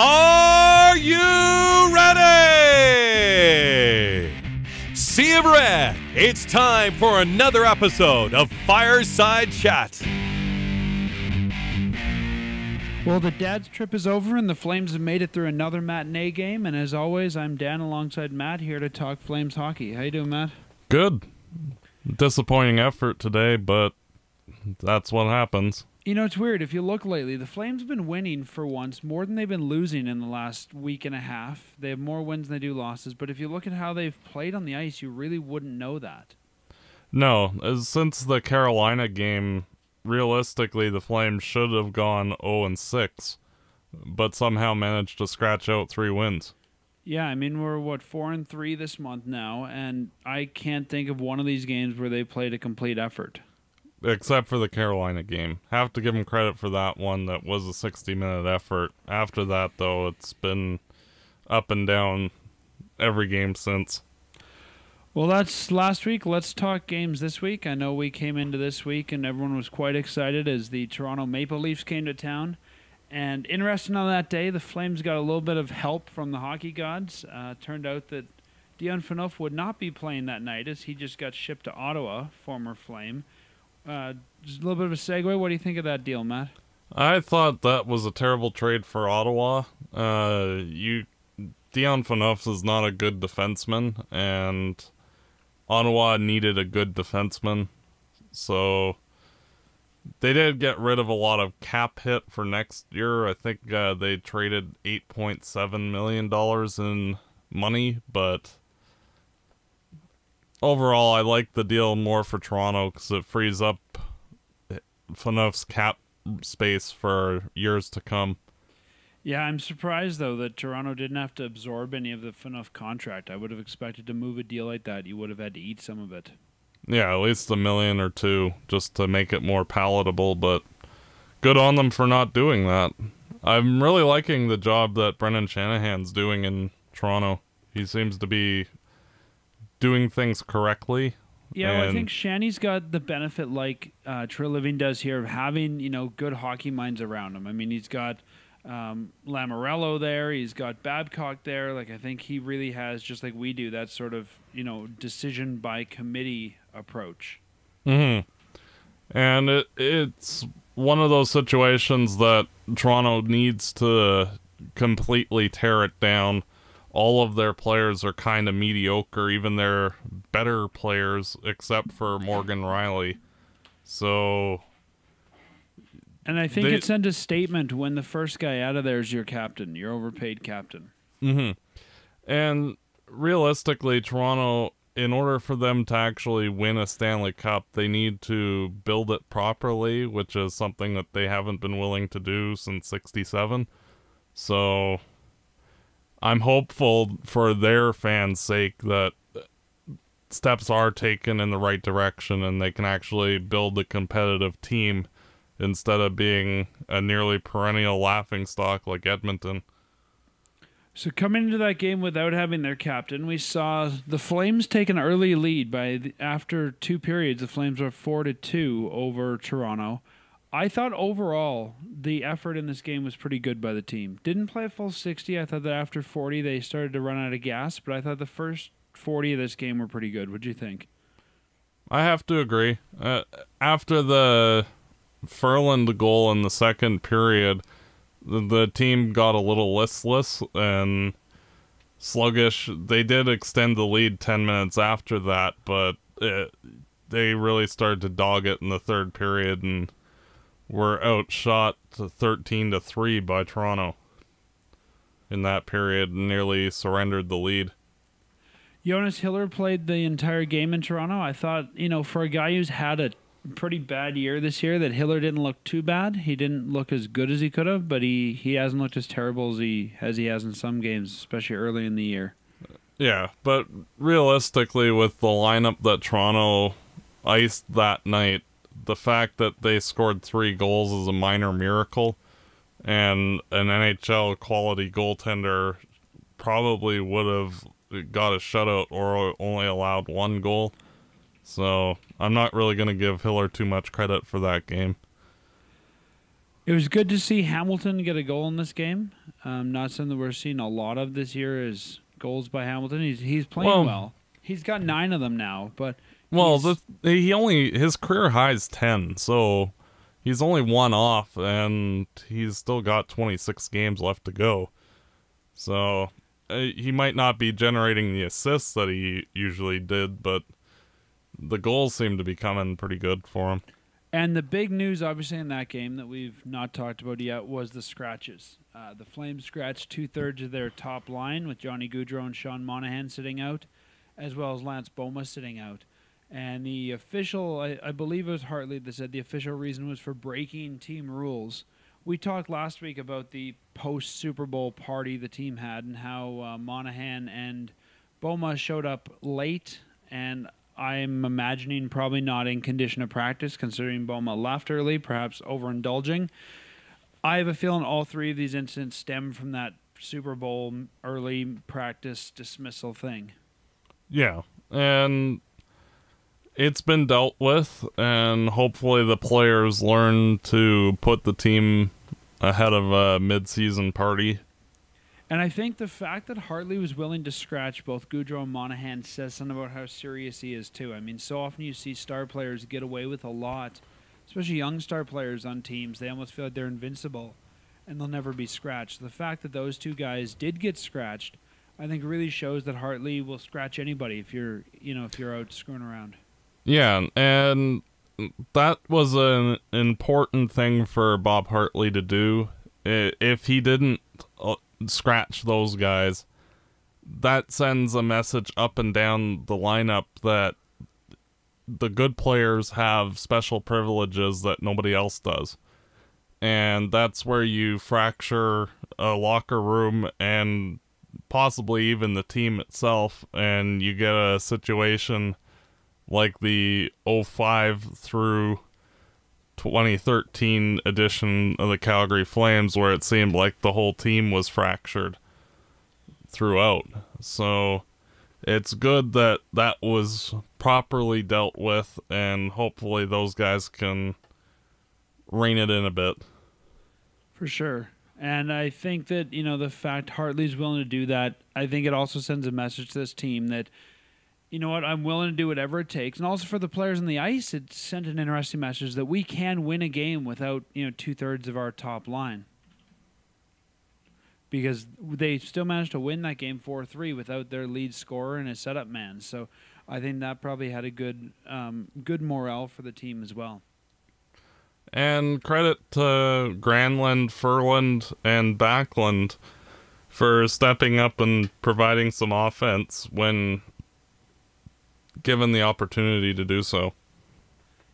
Are you ready? Sea of Red, it's time for another episode of Fireside Chat. Well, the dad's trip is over, and the Flames have made it through another matinee game. And as always, I'm Dan alongside Matt here to talk Flames hockey. How you doing, Matt? Good. Disappointing effort today, but that's what happens. You know, it's weird. If you look lately, the Flames have been winning for once more than they've been losing in the last week and a half. They have more wins than they do losses. But if you look at how they've played on the ice, you really wouldn't know that. No. Since the Carolina game, realistically, the Flames should have gone 0-6, but somehow managed to scratch out 3 wins. Yeah, I mean, we're, 4-3 this month now, and I can't think of one of these games where they played a complete effort. Except for the Carolina game. Have to give them credit for that one. That was a 60-minute effort. After that, though, it's been up and down every game since. Well, that's last week. Let's talk games this week. I know we came into this week and everyone was quite excited as the Toronto Maple Leafs came to town. And interesting on that day, the Flames got a little bit of help from the hockey gods. Turned out that Dion Phaneuf would not be playing that night as he just got shipped to Ottawa, former Flame. Just a little bit of a segue. What do you think of that deal, Matt? I thought that was a terrible trade for Ottawa. Dion Phaneuf is not a good defenseman, and Ottawa needed a good defenseman, so they did get rid of a lot of cap hit for next year. I think they traded $8.7 million in money, but overall, I like the deal more for Toronto because it frees up Phaneuf's cap space for years to come. Yeah, I'm surprised, though, that Toronto didn't have to absorb any of the Phaneuf contract. I would have expected to move a deal like that. You would have had to eat some of it. Yeah, at least $1 million or $2 million just to make it more palatable, but good on them for not doing that. I'm really liking the job that Brendan Shanahan's doing in Toronto. He seems to be doing things correctly. Yeah, well, I think Shanny's got the benefit, like Treliving does here, of having, you know, good hockey minds around him. I mean, he's got Lamoriello there, he's got Babcock there. Like, I think he really has, just like we do, that sort of, you know, decision by committee approach. Mm-hmm. And it's one of those situations that Toronto needs to completely tear it down. All of their players are kind of mediocre, even their better players, except for Morgan Riley. So, and I think it sent a statement when the first guy out of there is your captain, your overpaid captain. Mm-hmm. And realistically, Toronto, in order for them to actually win a Stanley Cup, they need to build it properly, which is something that they haven't been willing to do since '67. So I'm hopeful for their fans' sake that steps are taken in the right direction and they can actually build a competitive team instead of being a nearly perennial laughingstock like Edmonton. So coming into that game without having their captain, we saw the Flames take an early lead. After 2 periods, the Flames were 4-2 over Toronto. I thought overall the effort in this game was pretty good by the team. Didn't play a full 60. I thought that after 40 they started to run out of gas, but I thought the first 40 of this game were pretty good. What'd you think? I have to agree. After the Ferland goal in the second period, the team got a little listless and sluggish. They did extend the lead 10 minutes after that, but they really started to dog it in the third period and were outshot 13-3 by Toronto in that period and nearly surrendered the lead. Jonas Hiller played the entire game in Toronto. I thought, you know, for a guy who's had a pretty bad year this year, that Hiller didn't look too bad. He didn't look as good as he could have, but he hasn't looked as terrible as he has in some games, especially early in the year. Yeah, but realistically, with the lineup that Toronto iced that night, the fact that they scored 3 goals is a minor miracle, and an NHL quality goaltender probably would have got a shutout or only allowed 1 goal. So I'm not really going to give Hiller too much credit for that game. It was good to see Hamilton get a goal in this game. Not something that we're seeing a lot of this year is goals by Hamilton. He's playing well. He's got 9 of them now, but his career high is 10, so he's only 1 off, and he's still got 26 games left to go. So he might not be generating the assists that he usually did, but the goals seem to be coming pretty good for him. And the big news, obviously, in that game that we've not talked about yet was the scratches. The Flames scratched 2/3 of their top line with Johnny Gaudreau and Sean Monahan sitting out, as well as Lance Bouma sitting out. And the official, I believe it was Hartley that said the official reason was for breaking team rules. We talked last week about the post-Super Bowl party the team had and how Monahan and Bouma showed up late, and I'm imagining probably not in condition of practice, considering Bouma left early, perhaps overindulging. I have a feeling all 3 of these incidents stem from that Super Bowl early practice dismissal thing. Yeah, and it's been dealt with, and hopefully the players learn to put the team ahead of a mid-season party. And I think the fact that Hartley was willing to scratch both Gaudreau and Monahan says something about how serious he is, too. I mean, so often you see star players get away with a lot, especially young star players on teams. They almost feel like they're invincible, and they'll never be scratched. The fact that those 2 guys did get scratched, I think, really shows that Hartley will scratch anybody if you're, if you're out screwing around. Yeah, and that was an important thing for Bob Hartley to do. If he didn't scratch those guys, that sends a message up and down the lineup that the good players have special privileges that nobody else does, and that's where you fracture a locker room and possibly even the team itself, and you get a situation like the 2005 through 2013 edition of the Calgary Flames, where it seemed like the whole team was fractured throughout. So it's good that that was properly dealt with, and hopefully those guys can rein it in a bit. For sure. And I think that, the fact Hartley's willing to do that, I think it also sends a message to this team that, you know what, I'm willing to do whatever it takes. And also for the players on the ice, it sent an interesting message that we can win a game without, 2/3 of our top line. Because they still managed to win that game 4-3 without their lead scorer and a setup man. So I think that probably had a good, good morale for the team as well. And credit to Granlund, Ferland, and Backlund for stepping up and providing some offense when given the opportunity to do so.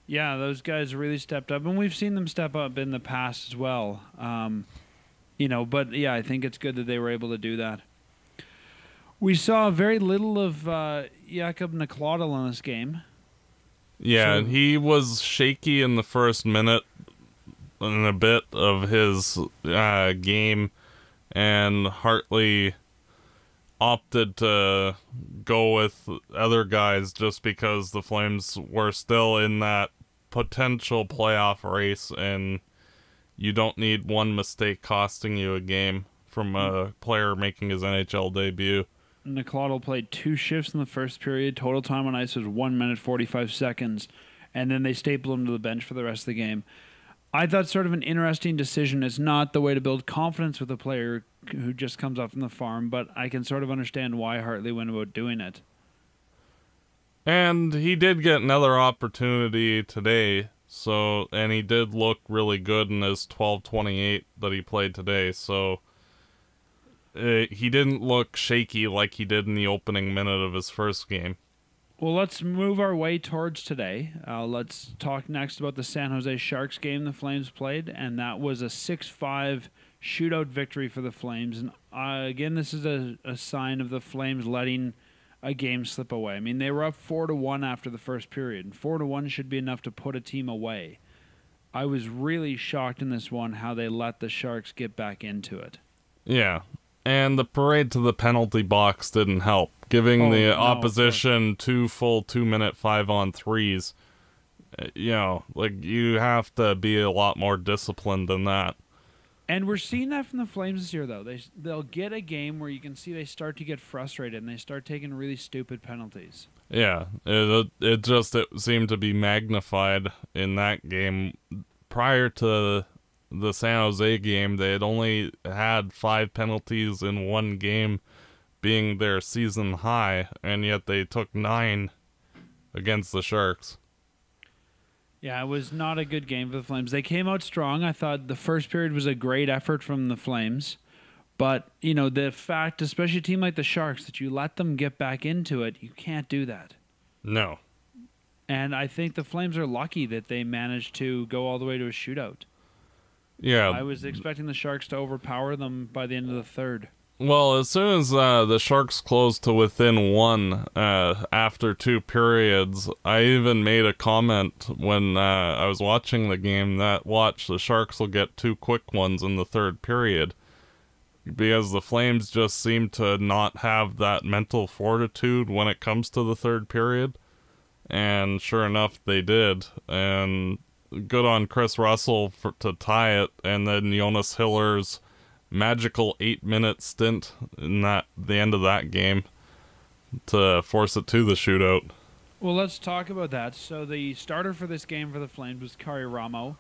Yeah, those guys really stepped up, and we've seen them step up in the past as well. But yeah, I think it's good that they were able to do that. We saw very little of Jakob Nakladal in this game. Yeah, so he was shaky in the first minute and a bit of his game, and Hartley opted to go with other guys just because the Flames were still in that potential playoff race, and you don't need one mistake costing you a game from a player making his NHL debut. Nakladal played 2 shifts in the first period. Total time on ice was 1 minute 45 seconds, and then they stapled him to the bench for the rest of the game. I thought sort of an interesting decision. It's not the way to build confidence with a player who just comes up from the farm, but I can sort of understand why Hartley went about doing it. And he did get another opportunity today, and he did look really good in his 12-28 that he played today, so he didn't look shaky like he did in the opening minute of his first game. Well, let's move our way towards today. Let's talk next about the San Jose Sharks game the Flames played, and that was a 6-5 shootout victory for the Flames. And again, this is a sign of the Flames letting a game slip away. I mean, they were up 4-1 after the first period, and 4-1 should be enough to put a team away. I was really shocked in this one how they let the Sharks get back into it. Yeah, and the parade to the penalty box didn't help, giving the opposition 2 full 2-minute 5-on-3s You know, like, you have to be a lot more disciplined than that. And we're seeing that from the Flames this year, though. They'll get a game where you can see they start to get frustrated and they start taking really stupid penalties. Yeah, it seemed to be magnified in that game. Prior to the San Jose game, they had only had 5 penalties in one game, being their season high, and yet they took 9 against the Sharks. Yeah, it was not a good game for the Flames. They came out strong. I thought the first period was a great effort from the Flames. But, you know, the fact, especially a team like the Sharks, that you let them get back into it, you can't do that. No. And I think the Flames are lucky that they managed to go all the way to a shootout. Yeah. I was expecting the Sharks to overpower them by the end of the third. Well, as soon as the Sharks closed to within 1 after 2 periods, I even made a comment when I was watching the game that, watch, the Sharks will get 2 quick ones in the third period, because the Flames just seem to not have that mental fortitude when it comes to the third period, and sure enough, they did, and good on Chris Russell to tie it, and then Jonas Hiller's magical 8-minute stint in the end of that game to force it to the shootout. Well, let's talk about that. So the starter for this game for the Flames was Kari Ramo.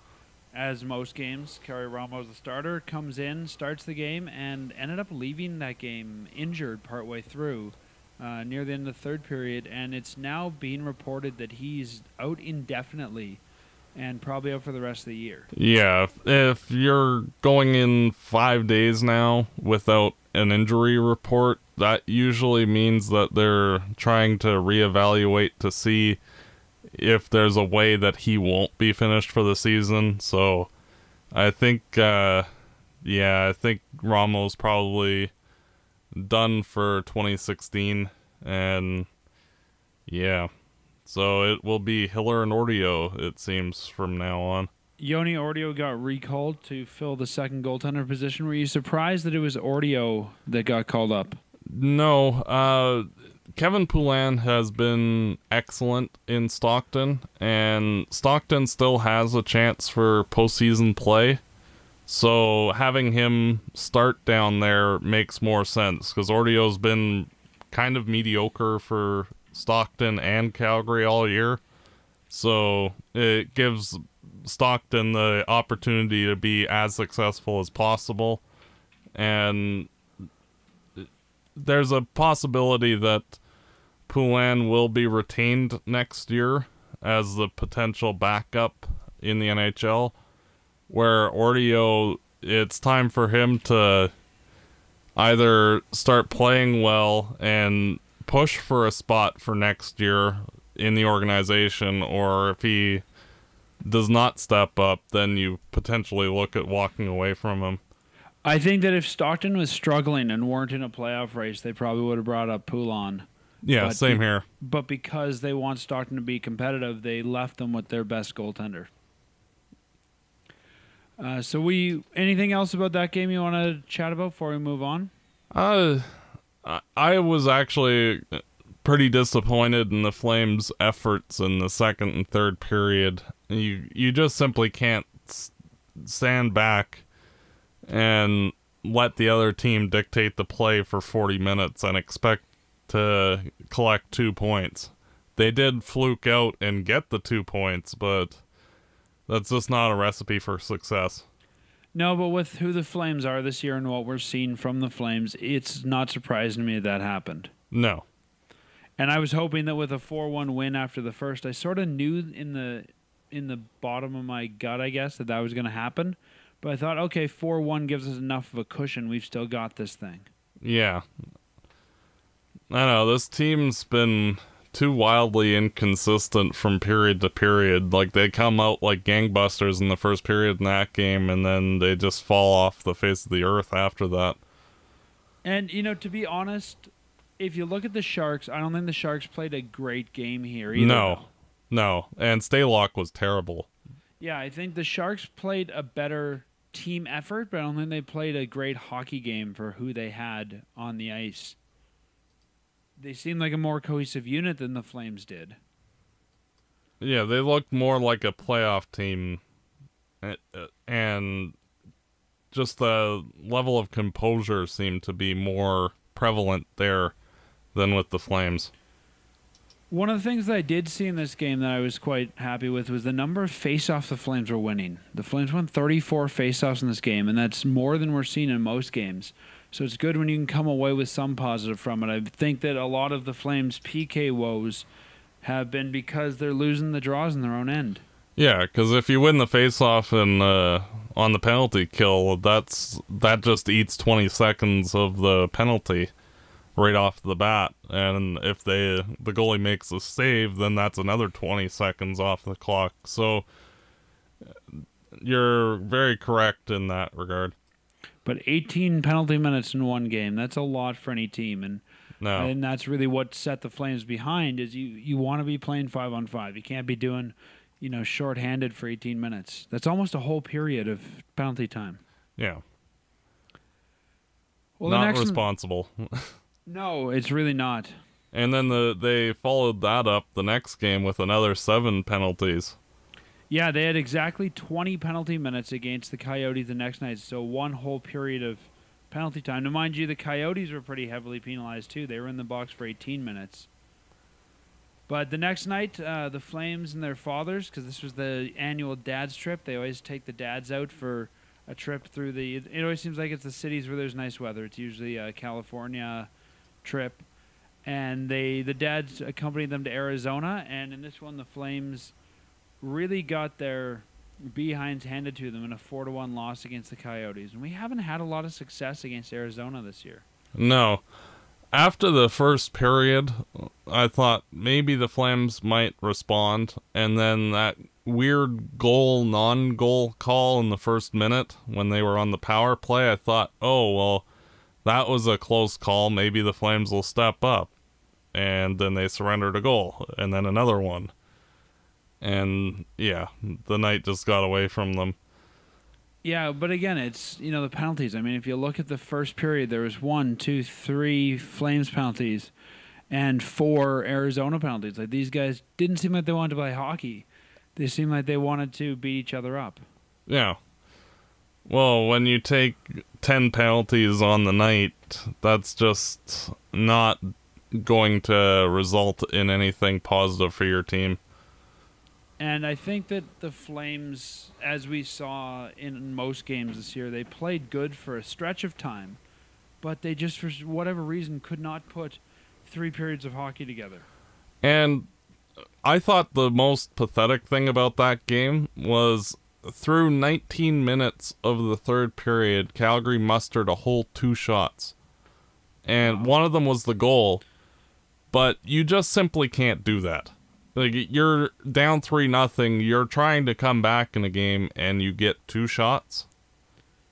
As most games, Kari Ramo is the starter, comes in, starts the game, and ended up leaving that game injured partway through, near the end of the third period, and it's now being reported that he's out indefinitely and probably out for the rest of the year. Yeah, if you're going in 5 days now without an injury report, that usually means that they're trying to reevaluate to see if there's a way that he won't be finished for the season. So I think, I think Ramo's probably done for 2016. And yeah. So it will be Hiller and Ortio, it seems, from now on. Joni Ortio got recalled to fill the second goaltender position. Were you surprised that it was Ortio that got called up? No. Kevin Poulin has been excellent in Stockton, and Stockton still has a chance for postseason play. So having him start down there makes more sense, because Ortio's been kind of mediocre for Stockton and Calgary all year, so it gives Stockton the opportunity to be as successful as possible, and there's a possibility that Poulin will be retained next year as the potential backup in the NHL, where Ortio, it's time for him to either start playing well and push for a spot for next year in the organization, or if he does not step up, then you potentially look at walking away from him. I think that if Stockton was struggling and weren't in a playoff race, they probably would have brought up Poulin. Yeah, but same here. But because they want Stockton to be competitive, they left them with their best goaltender. Anything else about that game you want to chat about before we move on? I was actually pretty disappointed in the Flames' efforts in the second and third period. You just simply can't stand back and let the other team dictate the play for 40 minutes and expect to collect 2 points. They did fluke out and get the 2 points, but that's just not a recipe for success. No, but with who the Flames are this year and what we're seeing from the Flames, it's not surprising to me that happened. No. And I was hoping that with a 4-1 win after the first, I sort of knew in the bottom of my gut, I guess, that was going to happen. But I thought, okay, 4-1 gives us enough of a cushion. We've still got this thing. Yeah. I know. This team's been too wildly inconsistent from period to period. Like, they come out like gangbusters in the first period in that game, and then they just fall off the face of the earth after that. And, you know, to be honest, if you look at the Sharks, I don't think the Sharks played a great game here either. No. And Stalock was terrible. Yeah, I think the Sharks played a better team effort, but I don't think they played a great hockey game for who they had on the ice. They seem like a more cohesive unit than the Flames did. Yeah, they looked more like a playoff team, and just the level of composure seemed to be more prevalent there than with the Flames. One of the things that I did see in this game that I was quite happy with was the number of faceoffs the Flames were winning. The Flames won 34 faceoffs in this game, and that's more than we're seeing in most games. So it's good when you can come away with some positive from it. I think that a lot of the Flames' PK woes have been because they're losing the draws in their own end. Yeah, because if you win the faceoff and on the penalty kill, that just eats 20 seconds of the penalty right off the bat, and if the goalie makes a save, then that's another 20 seconds off the clock. So you're very correct in that regard. But 18 penalty minutes in one game, that's a lot for any team, and that's really what set the Flames behind. Is you want to be playing 5-on-5. You can't be doing, shorthanded for 18 minutes. That's almost a whole period of penalty time. Yeah. Well, not responsible. No, it's really not. And then they followed that up the next game with another 7 penalties. Yeah, they had exactly 20 penalty minutes against the Coyotes the next night, so one whole period of penalty time. Now, mind you, the Coyotes were pretty heavily penalized, too. They were in the box for 18 minutes. But the next night, the Flames and their fathers, because this was the annual dad's trip, they always take the dads out for a trip through the... It always seems like it's the cities where there's nice weather. It's usually California... trip, and the dads accompanied them to Arizona, and in this one the Flames really got their behinds handed to them in a 4-1 loss against the Coyotes, and we haven't had a lot of success against Arizona this year. No. After the first period, I thought maybe the Flames might respond, and then that weird goal, non-goal call in the first minute when they were on the power play, I thought, oh, well, that was a close call. Maybe the Flames will step up. And then they surrendered a goal. And then another one. And, yeah, the night just got away from them. Yeah, but again, it's, the penalties. I mean, if you look at the first period, there was 1, 2, 3 Flames penalties and 4 Arizona penalties. Like, these guys didn't seem like they wanted to play hockey. They seemed like they wanted to beat each other up. Yeah. Well, when you take 10 penalties on the night, that's just not going to result in anything positive for your team. And I think that the Flames, as we saw in most games this year, they played good for a stretch of time, but they just, for whatever reason, could not put 3 periods of hockey together. And I thought the most pathetic thing about that game was... Through 19 minutes of the third period, Calgary mustered a whole 2 shots. And wow. One of them was the goal. But you just simply can't do that. Like, you're down 3-0. You're trying to come back in a game and you get 2 shots.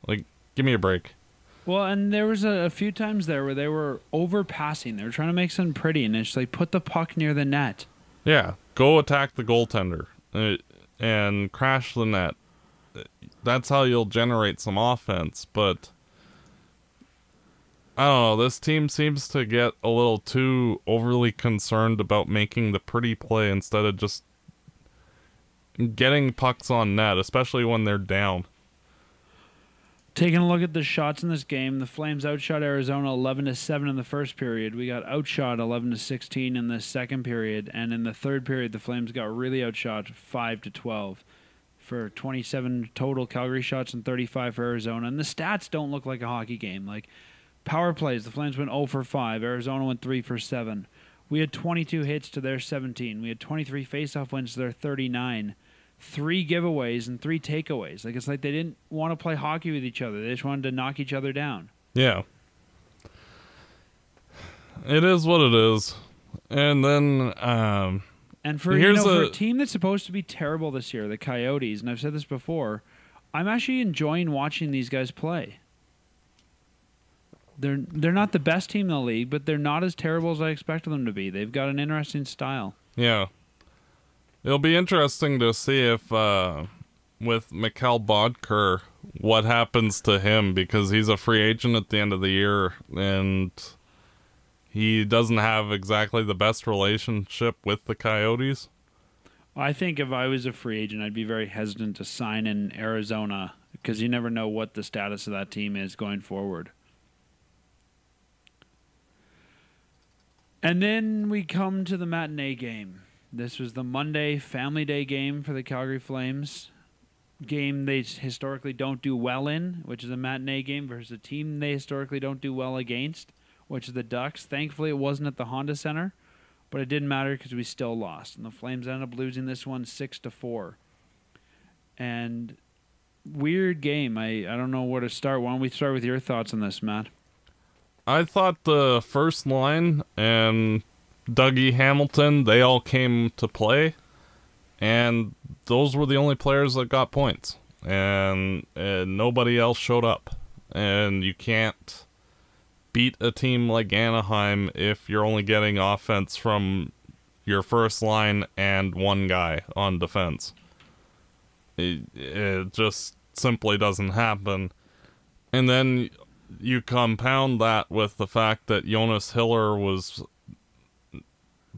Like, give me a break. Well, and there was a few times there where they were overpassing. They were trying to make something pretty. And it's like, put the puck near the net. Yeah. Go attack the goaltender. And crash the net. That's how you'll generate some offense, but I don't know, this team seems to get a little too overly concerned about making the pretty play instead of just getting pucks on net, especially when they're down. Taking a look at the shots in this game, the Flames outshot Arizona 11-7 in the first period. We got outshot 11-16 in the second period, and in the third period, the Flames got really outshot 5-12 for 27 total Calgary shots and 35 for Arizona. And the stats don't look like a hockey game. Like power plays, the Flames went 0-for-5, Arizona went 3-for-7. We had 22 hits to their 17. We had 23 faceoff wins to their 39. 3 giveaways and 3 takeaways. Like, it's like they didn't want to play hockey with each other. They just wanted to knock each other down. Yeah. It is what it is. And then... and for, for a team that's supposed to be terrible this year, the Coyotes, and I've said this before, I'm actually enjoying watching these guys play. They're not the best team in the league, but they're not as terrible as I expected them to be. They've got an interesting style. Yeah. It'll be interesting to see if, with Mikael Bodker, what happens to him, because he's a free agent at the end of the year, and he doesn't have exactly the best relationship with the Coyotes. I think if I was a free agent, I'd be very hesitant to sign in Arizona because you never know what the status of that team is going forward. And then we come to the matinee game. This was the Monday family day game for the Calgary Flames. Game they historically don't do well in, which is a matinee game, versus a team they historically don't do well against, which is the Ducks. Thankfully, it wasn't at the Honda Center, but it didn't matter because we still lost. And the Flames ended up losing this one 6-4. And weird game. I don't know where to start. Why don't we start with your thoughts on this, Matt? I thought the first line and Dougie Hamilton, they all came to play. And those were the only players that got points. And nobody else showed up. And you can't beat a team like Anaheim if you're only getting offense from your first line and one guy on defense. It just simply doesn't happen. And then you compound that with the fact that Jonas Hiller was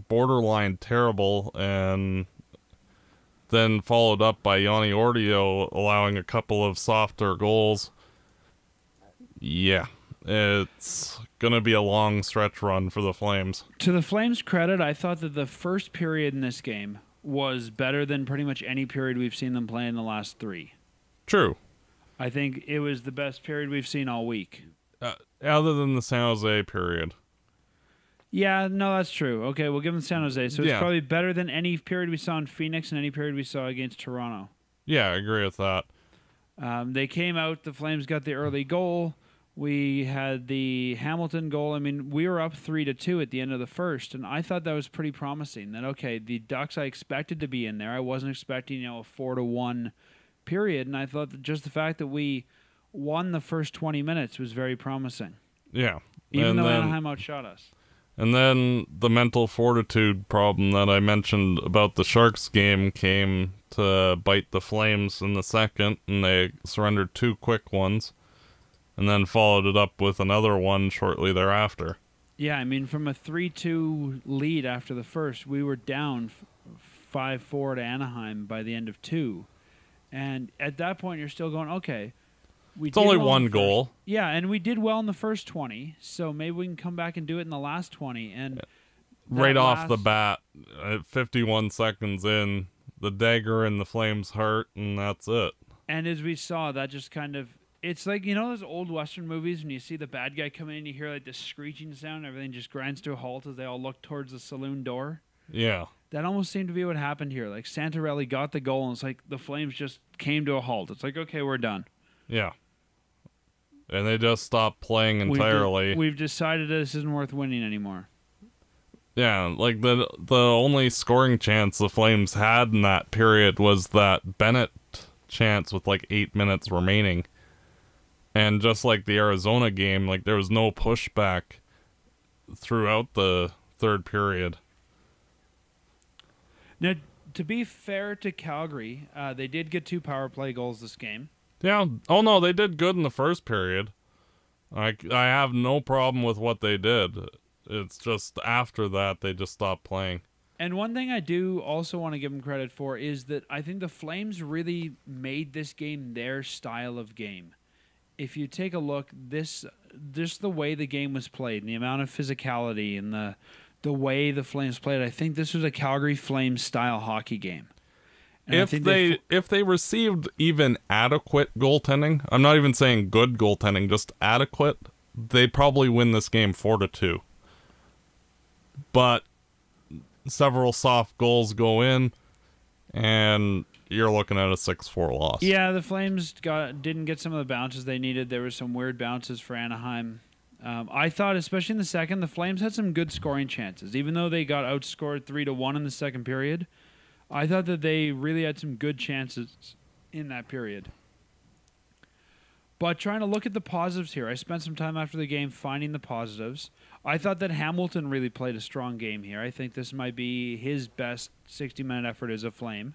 borderline terrible, and then followed up by Joni Ortio allowing a couple of softer goals. Yeah. It's going to be a long stretch run for the Flames. To the Flames' credit, I thought that the first period in this game was better than pretty much any period we've seen them play in the last three. True. I think it was the best period we've seen all week. Other than the San Jose period. Yeah, no, that's true. Okay, we'll give them San Jose. So it's probably better than any period we saw in Phoenix and any period we saw against Toronto. Yeah, I agree with that. They came out. The Flames got the early goal. We had the Hamilton goal. I mean, we were up 3-2 at the end of the first, and I thought that was pretty promising. That, okay, the Ducks I expected to be in there. I wasn't expecting, you know, a 4-1 period, and I thought that just the fact that we won the first 20 minutes was very promising. Yeah. Even though Anaheim outshot us. And then the mental fortitude problem that I mentioned about the Sharks game came to bite the Flames in the second, and they surrendered two quick ones. And then followed it up with another one shortly thereafter. Yeah, I mean, from a 3-2 lead after the first, we were down 5-4 to Anaheim by the end of two. And at that point, you're still going, okay. It's only one goal. Yeah, and we did well in the first 20, so maybe we can come back and do it in the last 20. And right off the bat, at 51 seconds in, the dagger in the Flames' heart, and that's it. And as we saw, that just kind of... It's like, you know, those old Western movies when you see the bad guy come in and you hear like this screeching sound and everything just grinds to a halt as they all look towards the saloon door? Yeah. That almost seemed to be what happened here. Like, Santorelli got the goal and it's like the Flames just came to a halt. It's like, okay, we're done. Yeah. And they just stopped playing entirely. We've decided this isn't worth winning anymore. Yeah, like the only scoring chance the Flames had in that period was that Bennett chance with like 8 minutes remaining. And just like the Arizona game, like there was no pushback throughout the third period. Now, to be fair to Calgary, they did get two power play goals this game. Yeah. Oh, no, they did good in the first period. I have no problem with what they did. It's just after that, they just stopped playing. And one thing I do also want to give them credit for is that I think the Flames really made this game their style of game. If you take a look, just the way the game was played and the amount of physicality and the way the Flames played, I think this was a Calgary Flames style hockey game. And if they received even adequate goaltending, I'm not even saying good goaltending, just adequate, they probably win this game 4-2. But several soft goals go in, and you're looking at a 6-4 loss. Yeah, the Flames didn't get some of the bounces they needed. There were some weird bounces for Anaheim. I thought, especially in the second, the Flames had some good scoring chances. Even though they got outscored 3-1 in the second period, I thought that they really had some good chances in that period. But trying to look at the positives here, I spent some time after the game finding the positives. I thought that Hamilton really played a strong game here. I think this might be his best 60-minute effort as a Flame.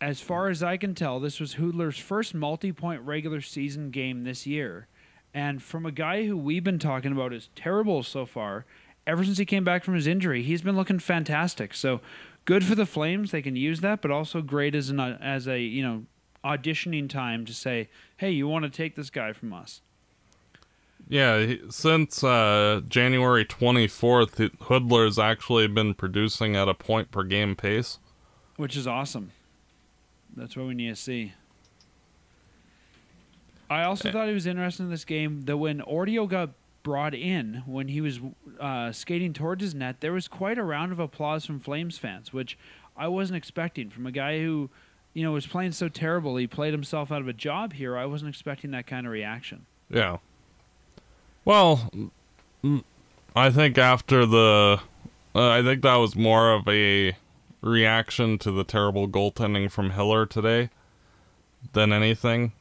As far as I can tell, this was Hoodler's first multi-point regular season game this year. And from a guy who we've been talking about is terrible so far, ever since he came back from his injury, he's been looking fantastic. So good for the Flames. They can use that, but also great as a auditioning time to say, hey, you want to take this guy from us. Yeah, since January 24th, Hoodler's actually been producing at a point-per-game pace. Which is awesome. That's what we need to see. I also thought it was interesting in this game that when Ortio got brought in, when he was skating towards his net, there was quite a round of applause from Flames fans, which I wasn't expecting from a guy who, you know, was playing so terrible. He played himself out of a job here. I wasn't expecting that kind of reaction. Yeah. Well, I think after the... I think that was more of a reaction to the terrible goaltending from Hiller today than anything.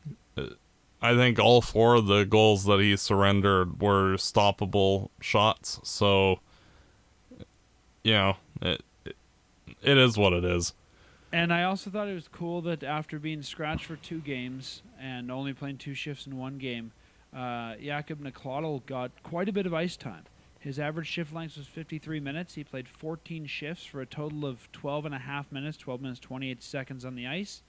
I think all four of the goals that he surrendered were stoppable shots. So, you know, it is what it is. And I also thought it was cool that after being scratched for 2 games and only playing 2 shifts in 1 game, Jakob Nakladal got quite a bit of ice time. His average shift length was 53 minutes. He played 14 shifts for a total of 12 and a half minutes, 12 minutes, 28 seconds on the ice.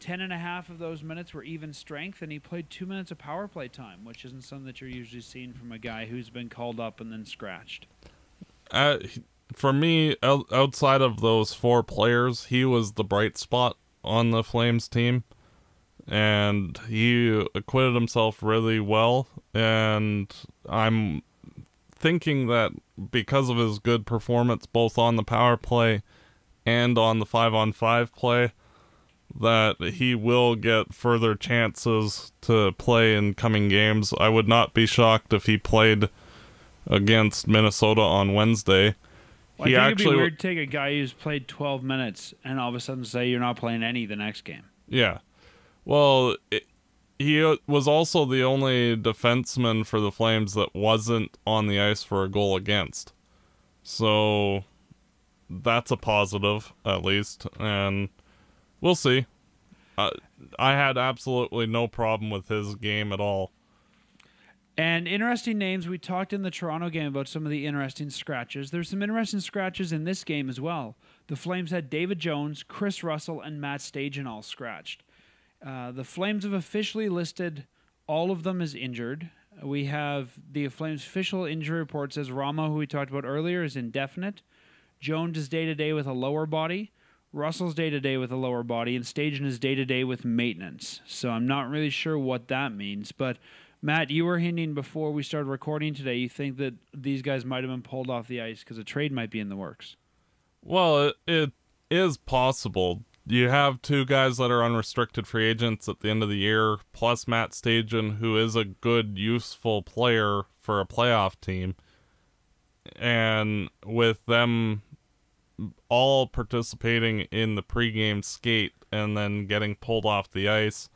10.5 of those minutes were even strength, and he played 2 minutes of power play time, which isn't something that you're usually seeing from a guy who's been called up and then scratched. For me, outside of those 4 players, he was the bright spot on the Flames team. And he acquitted himself really well, and I'm thinking that because of his good performance both on the power play and on the 5-on-5 play, that he will get further chances to play in coming games. I would not be shocked if he played against Minnesota on Wednesday. Well, I think it'd be weird to take a guy who's played 12 minutes and all of a sudden say you're not playing any the next game. Yeah. Well, he was also the only defenseman for the Flames that wasn't on the ice for a goal against. So that's a positive, at least. And we'll see. I had absolutely no problem with his game at all. And interesting names. We talked in the Toronto game about some of the interesting scratches. There's some interesting scratches in this game as well. The Flames had David Jones, Chris Russell, and Matt Stajan all scratched. The Flames have officially listed all of them as injured. We have the Flames' official injury report says Ramo, who we talked about earlier, is indefinite. Jones is day-to-day with a lower body. Russell's day-to-day with a lower body. And Stajan is day-to-day with maintenance. So I'm not really sure what that means. But, Matt, you were hinting before we started recording today, you think that these guys might have been pulled off the ice because a trade might be in the works. Well, it is possible. You have 2 guys that are unrestricted free agents at the end of the year, plus Matt Stajan, who is a good, useful player for a playoff team. And with them all participating in the pregame skate and then getting pulled off the ice,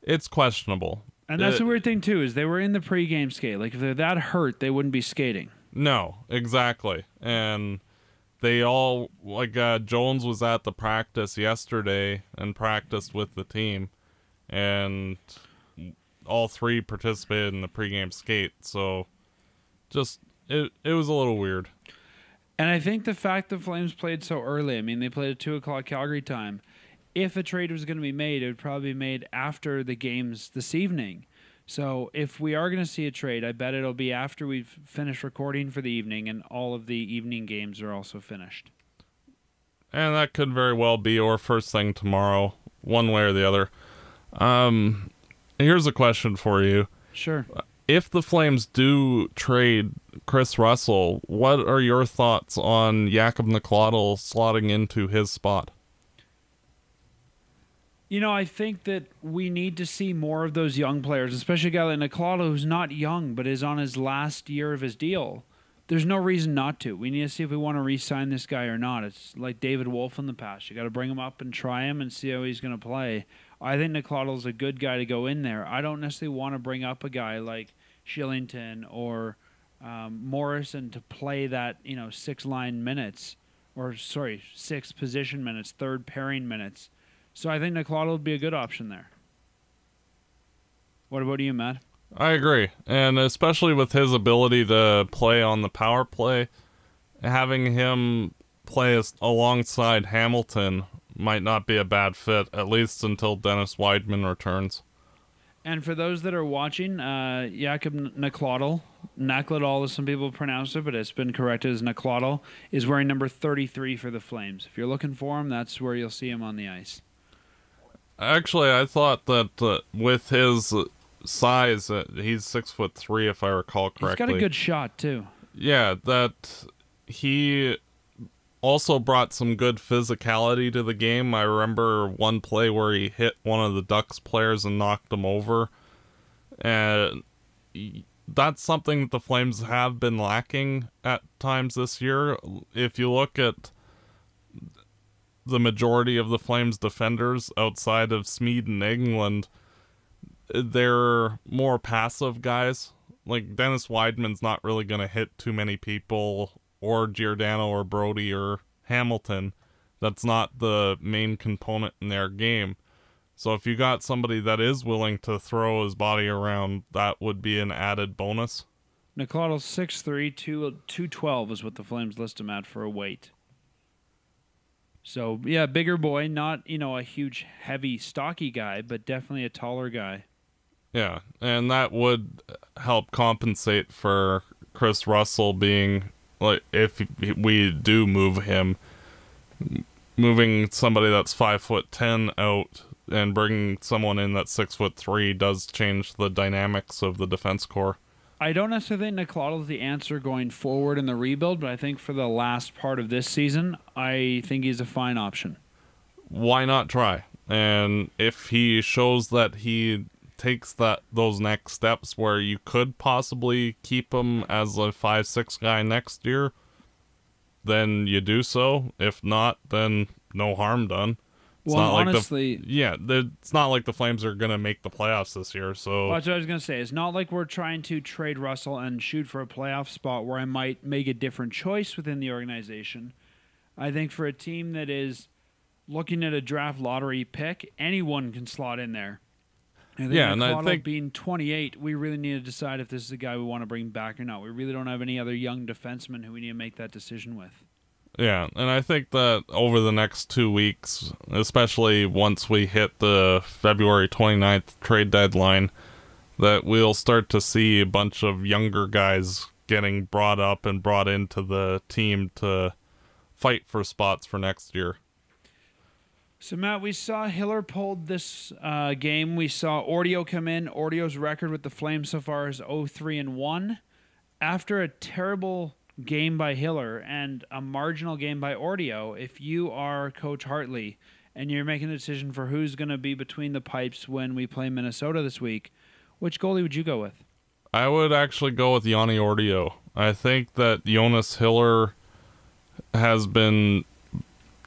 it's questionable. And that's the weird thing, too, is they were in the pregame skate. Like, if they're that hurt, they wouldn't be skating. No, exactly. And they all, like, Jones was at the practice yesterday and practiced with the team, and all 3 participated in the pregame skate. So just it was a little weird. And I think the fact the Flames played so early, I mean, they played at 2 o'clock Calgary time. If a trade was going to be made, it would probably be made after the games this evening. So if we are going to see a trade, I bet it'll be after we've finished recording for the evening and all of the evening games are also finished. And that could very well be or first thing tomorrow, one way or the other. Here's a question for you. Sure. If the Flames do trade Chris Russell, what are your thoughts on Jakob Nakladal slotting into his spot? You know, I think that we need to see more of those young players, especially a guy like Nakladal, who's not young but is on his last year of his deal. There's no reason not to. We need to see if we want to re-sign this guy or not. It's like David Wolf in the past. You got to bring him up and try him and see how he's going to play. I think Nakladal's a good guy to go in there. I don't necessarily want to bring up a guy like Shillington or Morrison to play that, 6-line minutes or, sorry, 6-position minutes, 3rd pairing minutes. So I think Nakladal would be a good option there. What about you, Matt? I agree. And especially with his ability to play on the power play, having him play alongside Hamilton might not be a bad fit, at least until Dennis Wideman returns. And for those that are watching, Jakob Nakladal, as some people pronounce it, but it's been corrected as Nakladal, is wearing number 33 for the Flames. If you're looking for him, that's where you'll see him on the ice. Actually, I thought that with his size, he's 6'3", if I recall correctly. He's got a good shot, too. Yeah, that he also brought some good physicality to the game. I remember one play where he hit one of the Ducks players and knocked him over. And that's something that the Flames have been lacking at times this year. If you look at the majority of the Flames defenders outside of Smead and England, they're more passive guys. Like, Dennis Wideman's not really going to hit too many people, or Giordano or Brodie or Hamilton. That's not the main component in their game. So if you got somebody that is willing to throw his body around, that would be an added bonus. Nakladal's 6'3", 212 is what the Flames list him at for a weight. So, yeah, bigger boy, not, you know, a huge, heavy, stocky guy, but definitely a taller guy. Yeah, and that would help compensate for Chris Russell being, like, if we do move him, moving somebody that's 5'10" out and bringing someone in that's 6'3" does change the dynamics of the defense corps. I don't necessarily think Nakladal is the answer going forward in the rebuild, but I think for the last part of this season, I think he's a fine option. Why not try? And if he shows that he takes those next steps where you could possibly keep him as a 5-6 guy next year, then you do so. If not, then no harm done. It's well, honestly, like it's not like the Flames are going to make the playoffs this year. So that's what I was going to say. It's not like we're trying to trade Russell and shoot for a playoff spot where I might make a different choice within the organization. I think for a team that is looking at a draft lottery pick, anyone can slot in there. And I think being 28, we really need to decide if this is a guy we want to bring back or not. We really don't have any other young defensemen who we need to make that decision with. Yeah, and I think that over the next 2 weeks, especially once we hit the February 29th trade deadline, that we'll start to see a bunch of younger guys getting brought up and brought into the team to fight for spots for next year. So, Matt, we saw Hiller pulled this game. We saw Ortio come in. Ortio's record with the Flames so far is 0-3-1. After a terrible game by Hiller and a marginal game by Ortio, if you are Coach Hartley and you're making a decision for who's going to be between the pipes when we play Minnesota this week, which goalie would you go with? I would actually go with Joni Ortio. I think that Jonas Hiller has been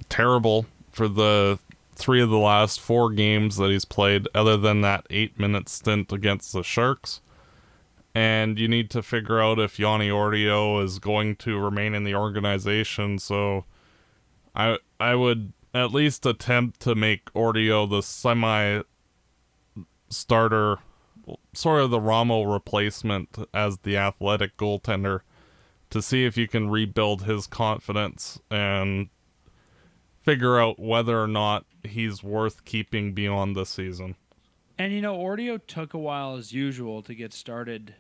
terrible for the 3 of the last 4 games that he's played, other than that 8-minute stint against the Sharks. And you need to figure out if Joni Ortio is going to remain in the organization. So I would at least attempt to make Ortio the semi-starter, sort of the Ramo replacement as the athletic goaltender, to see if you can rebuild his confidence and figure out whether or not he's worth keeping beyond this season. And, you know, Ortio took a while, as usual, to get started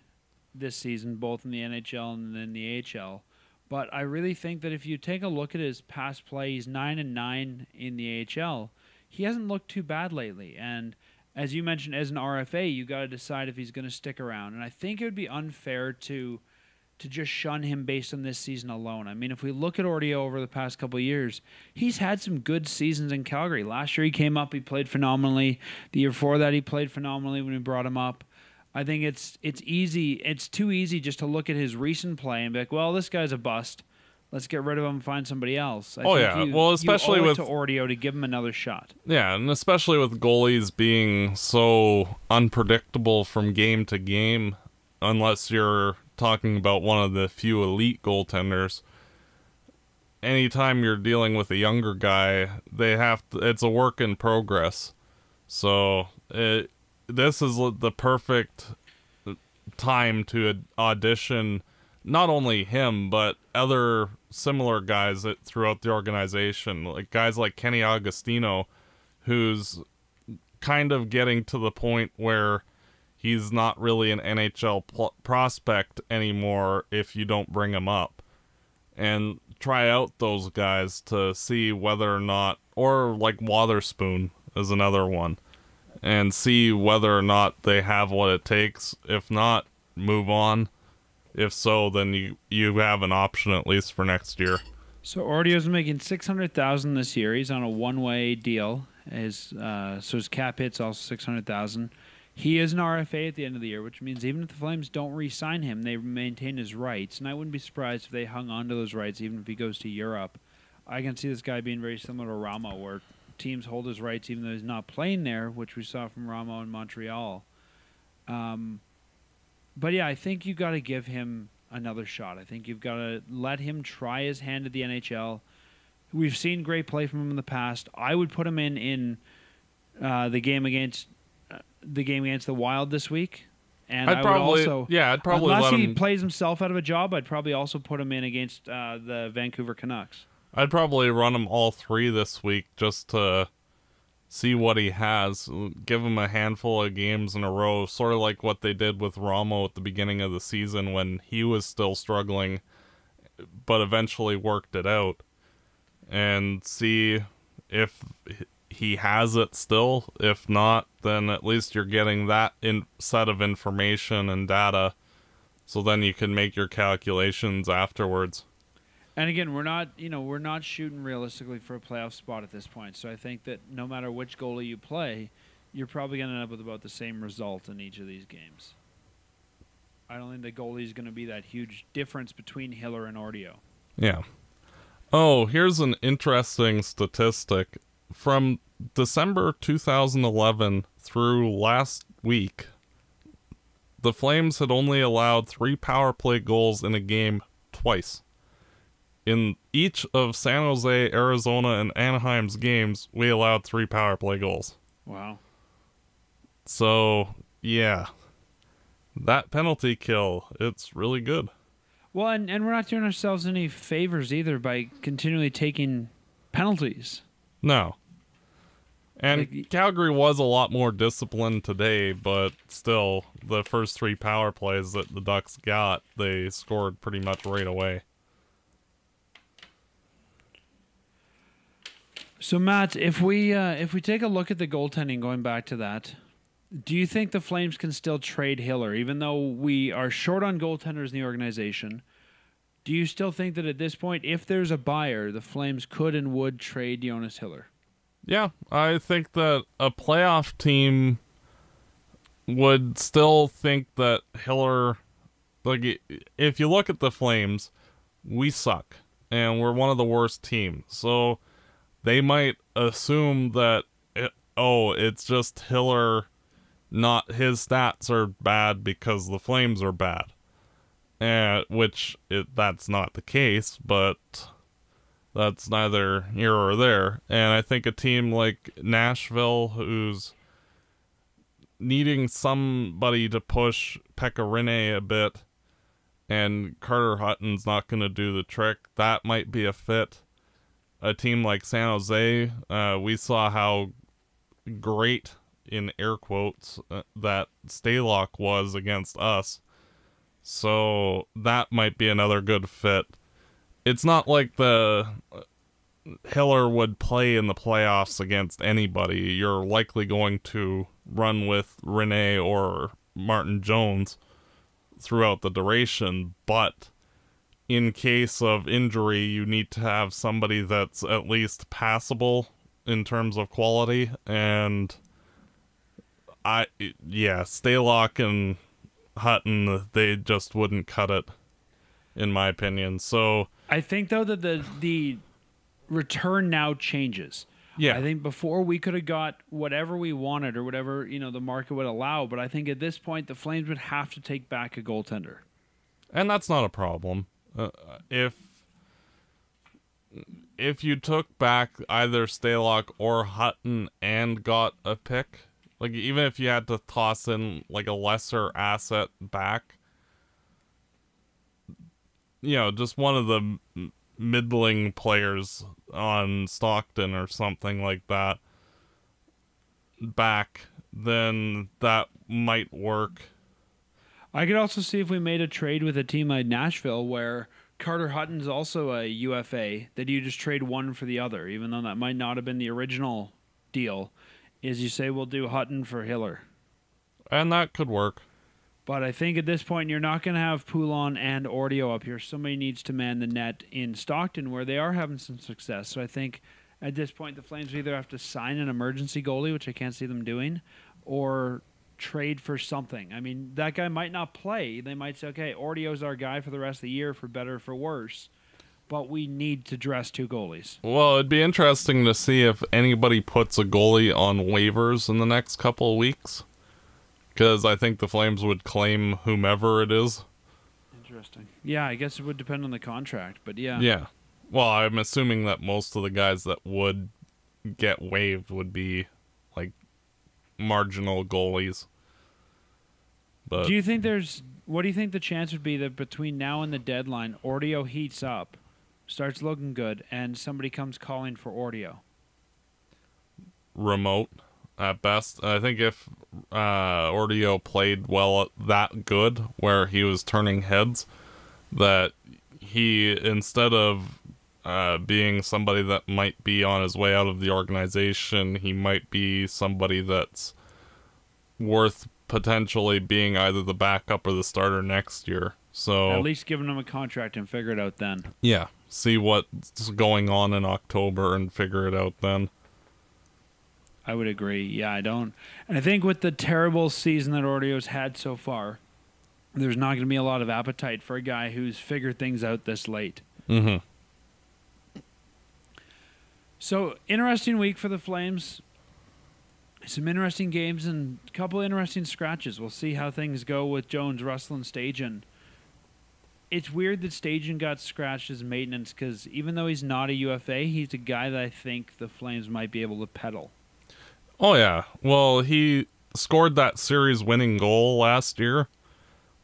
this season, both in the NHL and in the AHL. But I really think that if you take a look at his past play, he's 9-9 in the AHL. He hasn't looked too bad lately. And as you mentioned, as an RFA, you got to decide if he's going to stick around. And I think it would be unfair to just shun him based on this season alone. I mean, if we look at Ortio over the past couple of years, he's had some good seasons in Calgary. Last year he came up, he played phenomenally. The year before that he played phenomenally when we brought him up. I think it's easy. It's too easy just to look at his recent play and be like, well, this guy's a bust. Let's get rid of him and find somebody else. Well, especially with Ortio, to give him another shot. Yeah, and especially with goalies being so unpredictable from game to game, unless you're talking about one of the few elite goaltenders, anytime you're dealing with a younger guy, they have to, it's a work in progress. So this is the perfect time to audition not only him, but other similar guys that throughout the organization, like guys like Kenny Agostino, who's kind of getting to the point where he's not really an NHL prospect anymore if you don't bring him up. And try out those guys to see whether or not, or like Wotherspoon is another one, and see whether or not they have what it takes. If not, move on. If so, then you have an option at least for next year. So Ortio's making $600,000 this year. He's on a one-way deal. So his cap hit's also $600,000. He is an RFA at the end of the year, which means even if the Flames don't re-sign him, they maintain his rights. And I wouldn't be surprised if they hung on to those rights, even if he goes to Europe. I can see this guy being very similar to Ramo, where teams hold his rights even though he's not playing there, which we saw from Ramo in Montreal. But yeah, I think you've got to give him another shot. I think you've got to let him try his hand at the NHL. We've seen great play from him in the past. I would put him in the game against the Wild this week, and I'd probably unless he plays himself out of a job, I'd probably also put him in against the Vancouver Canucks. I'd probably run him all three this week just to see what he has. Give him a handful of games in a row, sort of like what they did with Ramo at the beginning of the season when he was still struggling, but eventually worked it out. And see if he has it still. If not, then at least you're getting that set of information and data, so then you can make your calculations afterwards. And again, we're not shooting realistically for a playoff spot at this point. So I think that no matter which goalie you play, you're probably going to end up with about the same result in each of these games. I don't think the goalie is going to be that huge difference between Hiller and Ortio. Yeah. Oh, here's an interesting statistic. From December 2011 through last week, the Flames had only allowed 3 power play goals in a game twice. In each of San Jose, Arizona, and Anaheim's games, we allowed 3 power play goals. Wow. So, yeah. That penalty kill, it's really good. Well, and we're not doing ourselves any favors either by continually taking penalties. No. And like, Calgary was a lot more disciplined today, but still, the first 3 power plays that the Ducks got, they scored pretty much right away. So, Matt, if we take a look at the goaltending, going back to that, do you think the Flames can still trade Hiller, even though we are short on goaltenders in the organization? Do you still think that at this point, if there's a buyer, the Flames could and would trade Jonas Hiller? Yeah, I think that a playoff team would still think that Hiller, like, if you look at the Flames, we suck, and we're one of the worst teams. So they might assume that, it's just Hiller. Not his stats are bad because the Flames are bad, that's not the case, but that's neither here or there. And I think a team like Nashville, who's needing somebody to push Pekka Rinne a bit, and Carter Hutton's not going to do the trick, that might be a fit. A team like San Jose, we saw how great, in air quotes, that Stalock was against us. So that might be another good fit. It's not like the Hiller would play in the playoffs against anybody. You're likely going to run with Rinne or Martin Jones throughout the duration, but in case of injury, you need to have somebody that's at least passable in terms of quality, and Stalock and Hutton, they just wouldn't cut it, in my opinion. So I think, though, that the return now changes. Yeah. I think before we could have got whatever we wanted or whatever, the market would allow, but I think at this point the Flames would have to take back a goaltender. And that's not a problem. If you took back either Stalock or Hutton and got a pick, Like, even if you had to toss in, like, a lesser asset back, you know, just one of the middling players on Stockton or something like that back, then that might work. I could also see if we made a trade with a team like Nashville where Carter Hutton's also a UFA, that you just trade one for the other, even though that might not have been the original deal, is you say we'll do Hutton for Hiller. And that could work. But I think at this point you're not going to have Poulin and Ortio up here. Somebody needs to man the net in Stockton where they are having some success. So I think at this point the Flames either have to sign an emergency goalie, which I can't see them doing, or trade for something. I mean, that guy might not play. They might say, okay, Ortio's our guy for the rest of the year, for better or for worse, but we need to dress two goalies. Well, it'd be interesting to see if anybody puts a goalie on waivers in the next couple of weeks, because I think the Flames would claim whomever it is. Interesting. Yeah, I guess it would depend on the contract, but yeah. Yeah. Well, I'm assuming that most of the guys that would get waived would be, like, marginal goalies. But do you think there's... What do you think the chance would be that between now and the deadline, Ortio heats up, starts looking good, and somebody comes calling for Ortio? Remote, at best. I think if Ortio played well that good, where he was turning heads, that he, instead of being somebody that might be on his way out of the organization, he might be somebody that's worth potentially being either the backup or the starter next year. So at least giving them a contract and figure it out then. Yeah, see what's going on in October and figure it out then. I would agree. Yeah, I don't. And I think with the terrible season that Ortio's had so far, there's not going to be a lot of appetite for a guy who's figured things out this late. Mm-hmm. So, interesting week for the Flames. Some interesting games and a couple interesting scratches. We'll see how things go with Jones, Russell, and Stajan. It's weird that Stajan got scratched as maintenance, because even though he's not a UFA, he's a guy that I think the Flames might be able to peddle. Oh, yeah. Well, he scored that series-winning goal last year,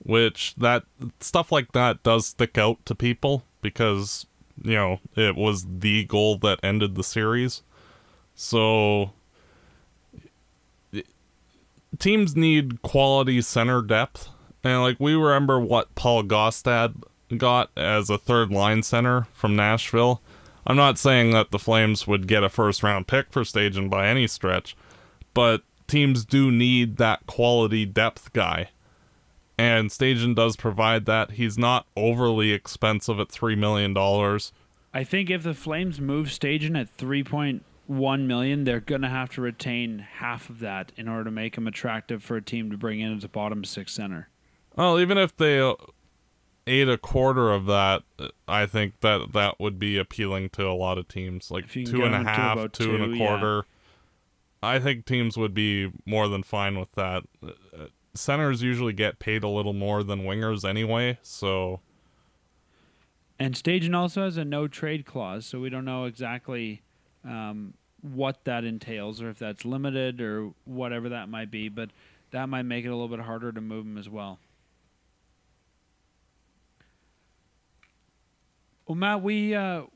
which that stuff like that does stick out to people because, you know, it was the goal that ended the series. So teams need quality center depth, and like we remember what Paul Gostad got as a third line center from Nashville. I'm not saying that the Flames would get a first round pick for Stajan by any stretch, but teams do need that quality depth guy, and Stajan does provide that. He's not overly expensive at $3 million. I think if the Flames move Stajan at 3.1 million, they're gonna have to retain half of that in order to make him attractive for a team to bring in as a bottom six center. Well, even if they ate a quarter of that, I think that that would be appealing to a lot of teams. Like 2.5, 2.25. Yeah. I think teams would be more than fine with that. Centers usually get paid a little more than wingers anyway, so. And Stajan also has a no trade clause, so we don't know exactly what that entails, or if that's limited or whatever that might be, but that might make it a little bit harder to move him as well. Well, Matt,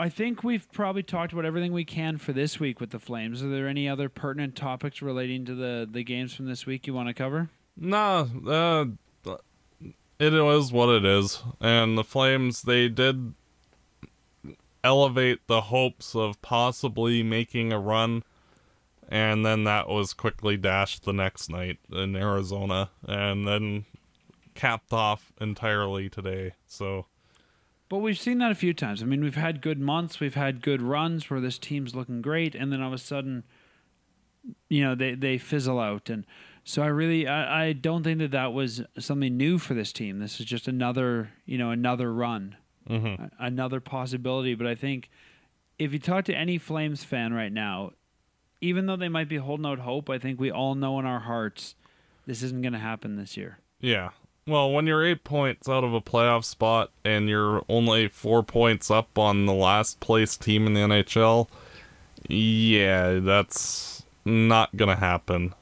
I think we've probably talked about everything we can for this week with the Flames. Are there any other pertinent topics relating to the games from this week you want to cover? No, it is what it is, and the Flames, they did elevate the hopes of possibly making a run, and then that was quickly dashed the next night in Arizona, and then capped off entirely today. So, but we've seen that a few times. I mean, we've had good months, we've had good runs where this team's looking great, and then all of a sudden, you know, they fizzle out. And so I don't think that was something new for this team. This is just another, you know, another run. Mm-hmm. Another possibility. But I think if you talk to any Flames fan right now, even though they might be holding out hope, I think we all know in our hearts this isn't going to happen this year. Yeah. Well, when you're 8 points out of a playoff spot and you're only 4 points up on the last place team in the NHL, yeah, that's not gonna happen.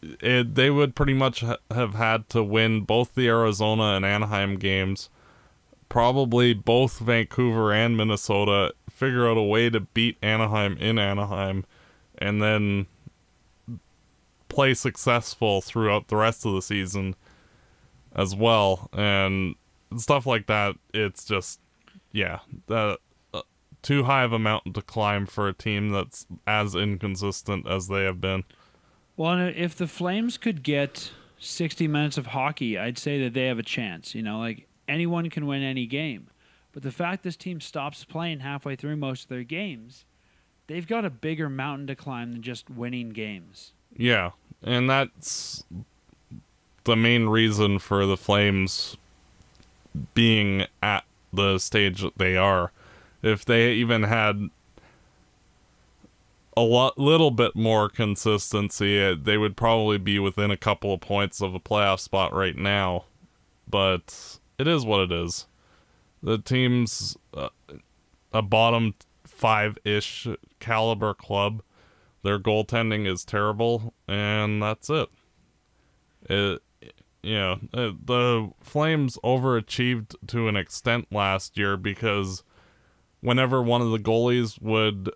They would pretty much have had to win both the Arizona and Anaheim games, probably both Vancouver and Minnesota, figure out a way to beat Anaheim in Anaheim, and then play successful throughout the rest of the season as well, and stuff like that. It's just, yeah, too high of a mountain to climb for a team that's as inconsistent as they have been. Well, if the Flames could get 60 minutes of hockey, I'd say that they have a chance. You know, like, anyone can win any game. But the fact this team stops playing halfway through most of their games, they've got a bigger mountain to climb than just winning games. Yeah, and that's the main reason for the Flames being at the stage that they are. If they even had a little bit more consistency, they would probably be within a couple of points of a playoff spot right now. But it is what it is. The team's a bottom five-ish caliber club. Their goaltending is terrible, and that's it. Yeah, the Flames overachieved to an extent last year because whenever one of the goalies would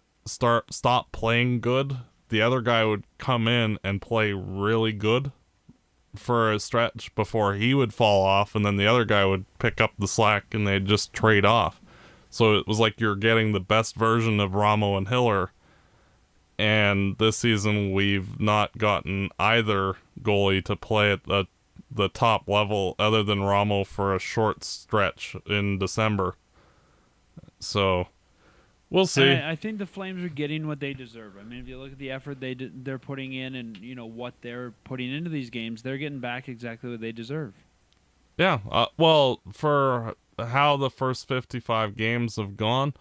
stop playing good, the other guy would come in and play really good for a stretch before he would fall off, and then the other guy would pick up the slack and they'd just trade off. So it was like you're getting the best version of Ramo and Hiller, and this season we've not gotten either goalie to play at the top level other than Ramo for a short stretch in December. So we'll see. I think the Flames are getting what they deserve. I mean, if you look at the effort they're putting in and, you know, what they're putting into these games, they're getting back exactly what they deserve. Yeah. Well, for how the first 55 games have gone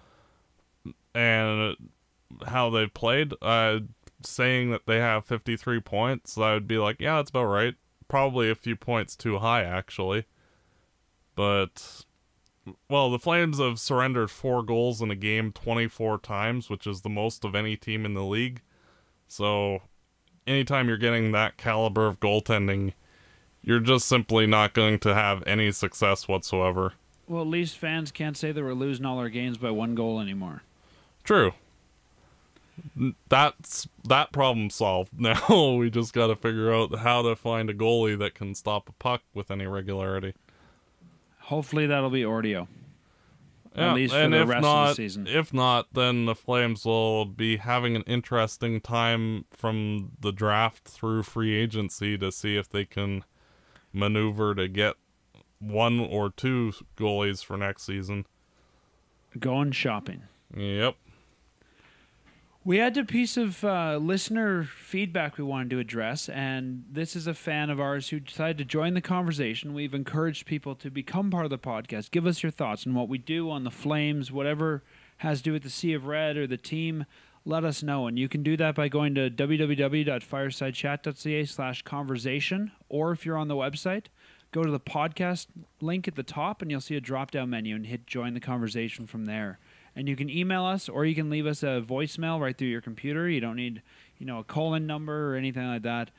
and how they've played, saying that they have 53 points, I would be like, yeah, that's about right. Probably a few points too high, actually. But, well, the Flames have surrendered 4 goals in a game 24 times, which is the most of any team in the league. So, anytime you're getting that caliber of goaltending, you're just simply not going to have any success whatsoever. Well, at least fans can't say that we're losing all our games by 1 goal anymore. True. That's that problem solved. Now we just got to figure out how to find a goalie that can stop a puck with any regularity. Hopefully that'll be Ortio. Yeah, at least for the rest of the season. If not, then the Flames will be having an interesting time from the draft through free agency to see if they can maneuver to get 1 or 2 goalies for next season. Going shopping. Yep. We had a piece of listener feedback we wanted to address, and this is a fan of ours who decided to join the conversation. We've encouraged people to become part of the podcast. Give us your thoughts on what we do on the Flames, whatever has to do with the Sea of Red or the team. Let us know, and you can do that by going to www.firesidechat.ca/conversation, or if you're on the website, go to the podcast link at the top, and you'll see a drop-down menu and hit join the conversation from there. And you can email us, or you can leave us a voicemail right through your computer. You don't need, you know, a colon number or anything like that.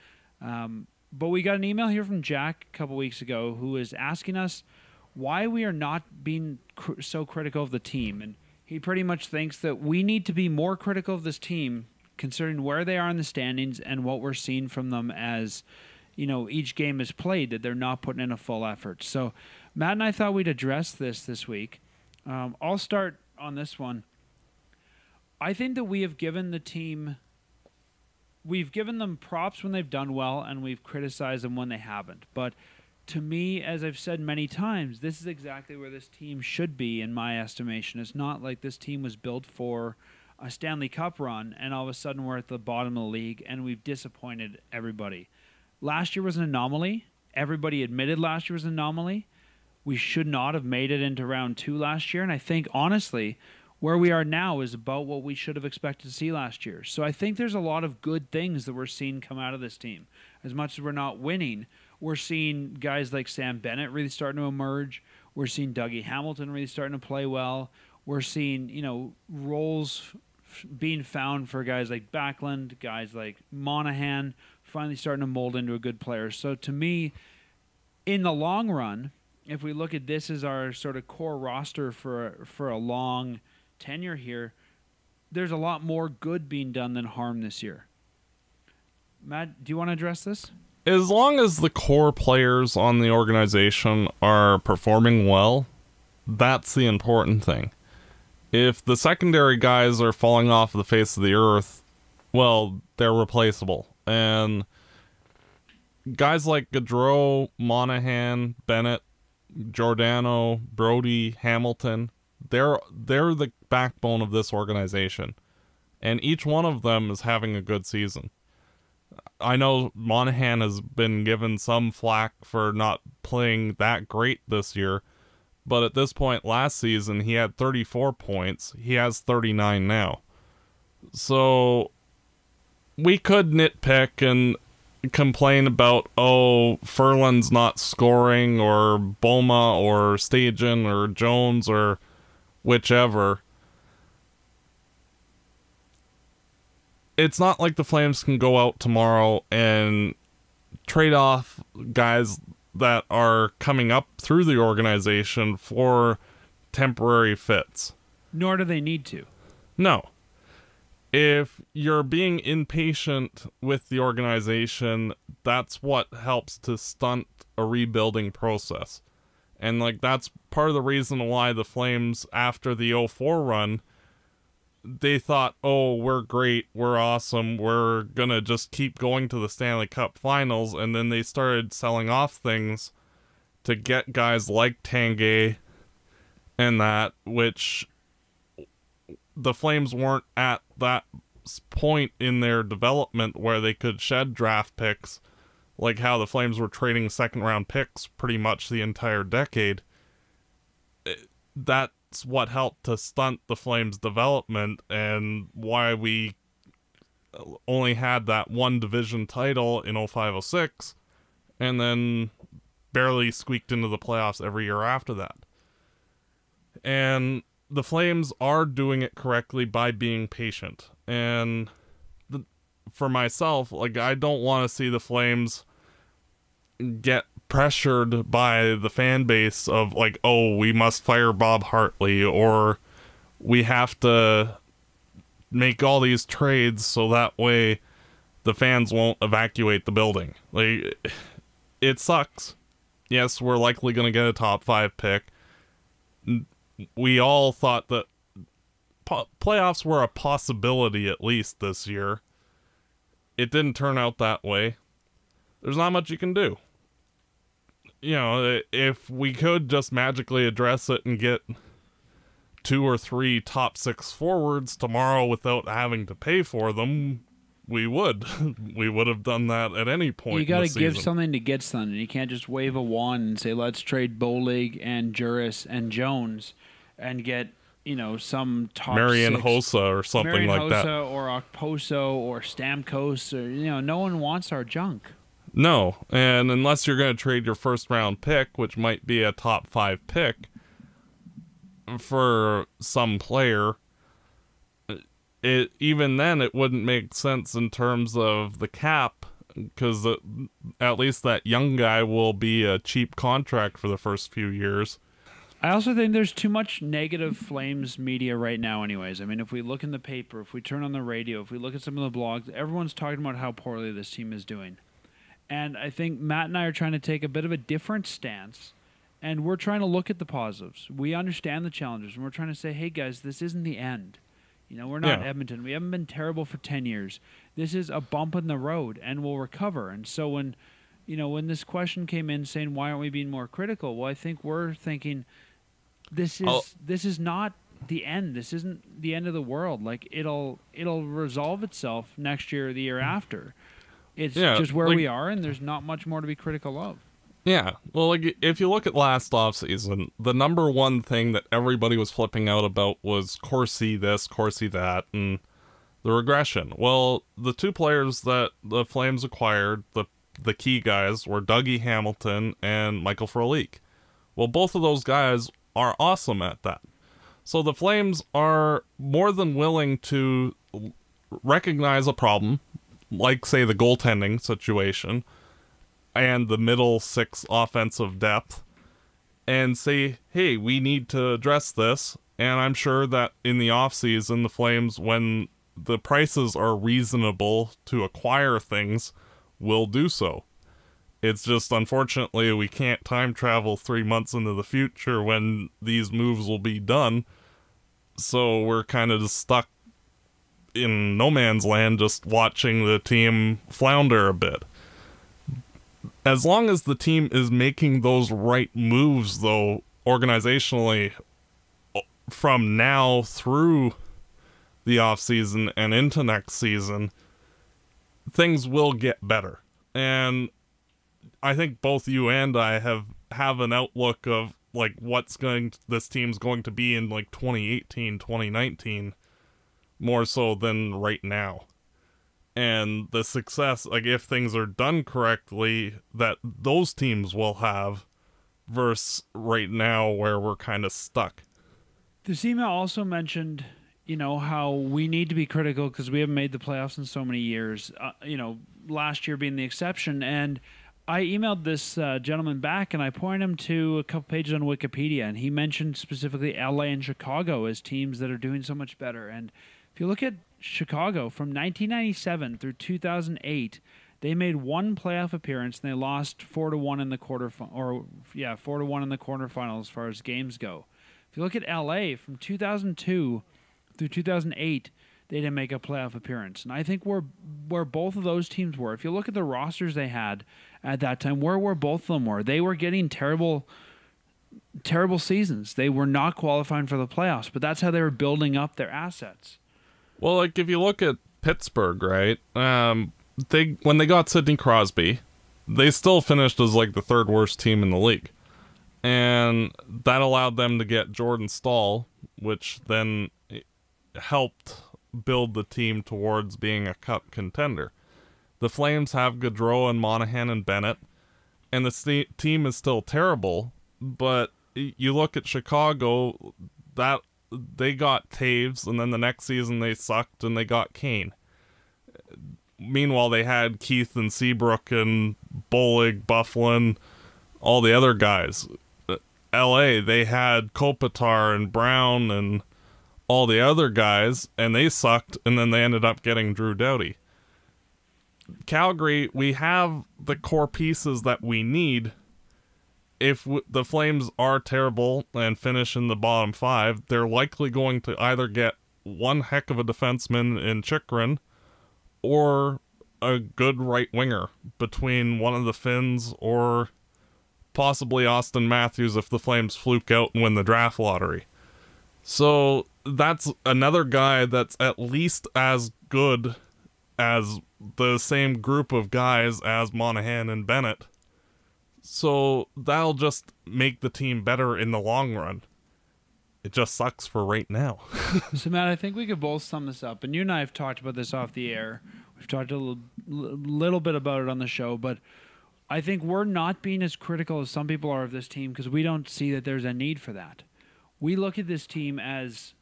But we got an email here from Jack a couple weeks ago who is asking us why we are not being so critical of the team. And he pretty much thinks that we need to be more critical of this team considering where they are in the standings and what we're seeing from them as, you know, each game is played, that they're not putting in a full effort. So Matt and I thought we'd address this week. I'll start on this one. I think that we have given the team, we've given them props when they've done well, and we've criticized them when they haven't. But to me, as I've said many times, this is exactly where this team should be in my estimation. It's not like this team was built for a Stanley Cup run and all of a sudden we're at the bottom of the league and we've disappointed everybody. Last year was an anomaly. Everybody admitted last year was an anomaly. We should not have made it into round 2 last year. And I think, honestly, where we are now is about what we should have expected to see last year. So I think there's a lot of good things that we're seeing come out of this team. As much as we're not winning, we're seeing guys like Sam Bennett really starting to emerge. We're seeing Dougie Hamilton really starting to play well. We're seeing, you know, roles being found for guys like Backlund, guys like Monahan, finally starting to mold into a good player. So to me, in the long run, if we look at this as our sort of core roster for a long tenure here, there's a lot more good being done than harm this year. Matt, do you want to address this? As long as the core players on the organization are performing well, that's the important thing. If the secondary guys are falling off the face of the earth, well, they're replaceable. And guys like Gaudreau, Monahan, Bennett, Giordano, Brodie, Hamilton, they're the backbone of this organization. And each one of them is having a good season. I know Monahan has been given some flack for not playing that great this year, but at this point last season he had 34 points. He has 39 now. So we could nitpick and complain about, oh, Ferland's not scoring, or Bouma, or Stajan, or Jones, or whichever. It's not like the Flames can go out tomorrow and trade off guys that are coming up through the organization for temporary fits. Nor do they need to. No. If you're being impatient with the organization, that's what helps to stunt a rebuilding process. And like, that's part of the reason why the Flames, after the 04 run, they thought, oh, we're great, we're awesome, we're gonna just keep going to the Stanley Cup Finals, and then they started selling off things to get guys like Tanguay and that, which the Flames weren't at that point in their development where they could shed draft picks, like how the Flames were trading second-round picks pretty much the entire decade. That's what helped to stunt the Flames' development and why we only had that one division title in 05-06 and then barely squeaked into the playoffs every year after that. And the Flames are doing it correctly by being patient. And for myself, like, I don't want to see the Flames get pressured by the fan base of like, oh, we must fire Bob Hartley, or we have to make all these trades so that way the fans won't evacuate the building. Like, it sucks. Yes, we're likely going to get a top 5 pick. We all thought that playoffs were a possibility, at least this year. It didn't turn out that way. There's not much you can do. You know, if we could just magically address it and get 2 or 3 top 6 forwards tomorrow without having to pay for them, we would. We would have done that at any point. You got to give something to get something. You can't just wave a wand and say, let's trade Bolig and Juris and Jones and get, you know, some top Marian Hossa or something like that. Marian Hossa or Okposo or Stamkos. Or, you know, no one wants our junk. No, and unless you're going to trade your first-round pick, which might be a top 5 pick, for some player, even then it wouldn't make sense in terms of the cap, because at least that young guy will be a cheap contract for the first few years. I also think there's too much negative Flames media right now anyways. I mean, if we look in the paper, if we turn on the radio, if we look at some of the blogs, everyone's talking about how poorly this team is doing. And I think Matt and I are trying to take a bit of a different stance, and we're trying to look at the positives. We understand the challenges, and we're trying to say, hey, guys, this isn't the end. You know, we're not Edmonton. We haven't been terrible for 10 years. This is a bump in the road, and we'll recover. And so when, you know, when this question came in saying, why aren't we being more critical? Well, I think we're thinking this is not the end. This isn't the end of the world. Like, it'll resolve itself next year or the year after. It's just where we are, and there's not much more to be critical of. Yeah, well, like, if you look at last offseason, the number one thing that everybody was flipping out about was Corsi this, Corsi that, and the regression. Well, the 2 players that the Flames acquired, the key guys, were Dougie Hamilton and Michael Frolik. Well, both of those guys are awesome at that. So the Flames are more than willing to recognize a problem, like, say, the goaltending situation and the middle six offensive depth, and say, hey, we need to address this. And I'm sure that in the offseason, the Flames, when the prices are reasonable to acquire things, will do so. It's just, unfortunately, we can't time travel 3 months into the future when these moves will be done. So we're kind of just stuck in no man's land, just watching the team flounder a bit. As long as the team is making those right moves, though, organizationally, from now through the offseason and into next season, things will get better. And I think both you and I have an outlook of, like, what's this team's going to be in, like, 2018, 2019, more so than right now. And the success, like, if things are done correctly, that those teams will have, versus right now where we're kind of stuck. This email also mentioned, you know, how we need to be critical because we haven't made the playoffs in so many years, you know, last year being the exception. And I emailed this gentleman back, and I pointed him to a couple pages on Wikipedia, and he mentioned specifically LA and Chicago as teams that are doing so much better. And if you look at Chicago, from 1997 through 2008, they made one playoff appearance, and they lost 4-1 in the quarterfinals as far as games go. If you look at LA, from 2002 through 2008, they didn't make a playoff appearance. And I think where both of those teams were, if you look at the rosters they had at that time, where both of them were, they were getting terrible seasons. They were not qualifying for the playoffs, but that's how they were building up their assets. Well, like, if you look at Pittsburgh, right? When they got Sidney Crosby, they still finished as, like, the third worst team in the league. And that allowed them to get Jordan Staal, which then helped build the team towards being a cup contender. The Flames have Gaudreau and Monahan and Bennett, and the team is still terrible, but you look at Chicago, that they got Taves, and then the next season they sucked and they got Kane. Meanwhile, they had Keith and Seabrook and Bolig, Bufflin, all the other guys. LA, they had Kopitar and Brown and all the other guys, and they sucked, and then they ended up getting Drew Doughty. Calgary, we have the core pieces that we need. If the Flames are terrible and finish in the bottom five, they're likely going to either get one heck of a defenseman in Chychrun or a good right winger between one of the Finns or possibly Austin Matthews if the Flames fluke out and win the draft lottery. So that's another guy that's at least as good as the same group of guys as Monahan and Bennett. So that'll just make the team better in the long run. It just sucks for right now. So, Matt, I think we could both sum this up. And you and I have talked about this off the air. We've talked a little bit about it on the show. But I think we're not being as critical as some people are of this team because we don't see that there's a need for that. We look at this team as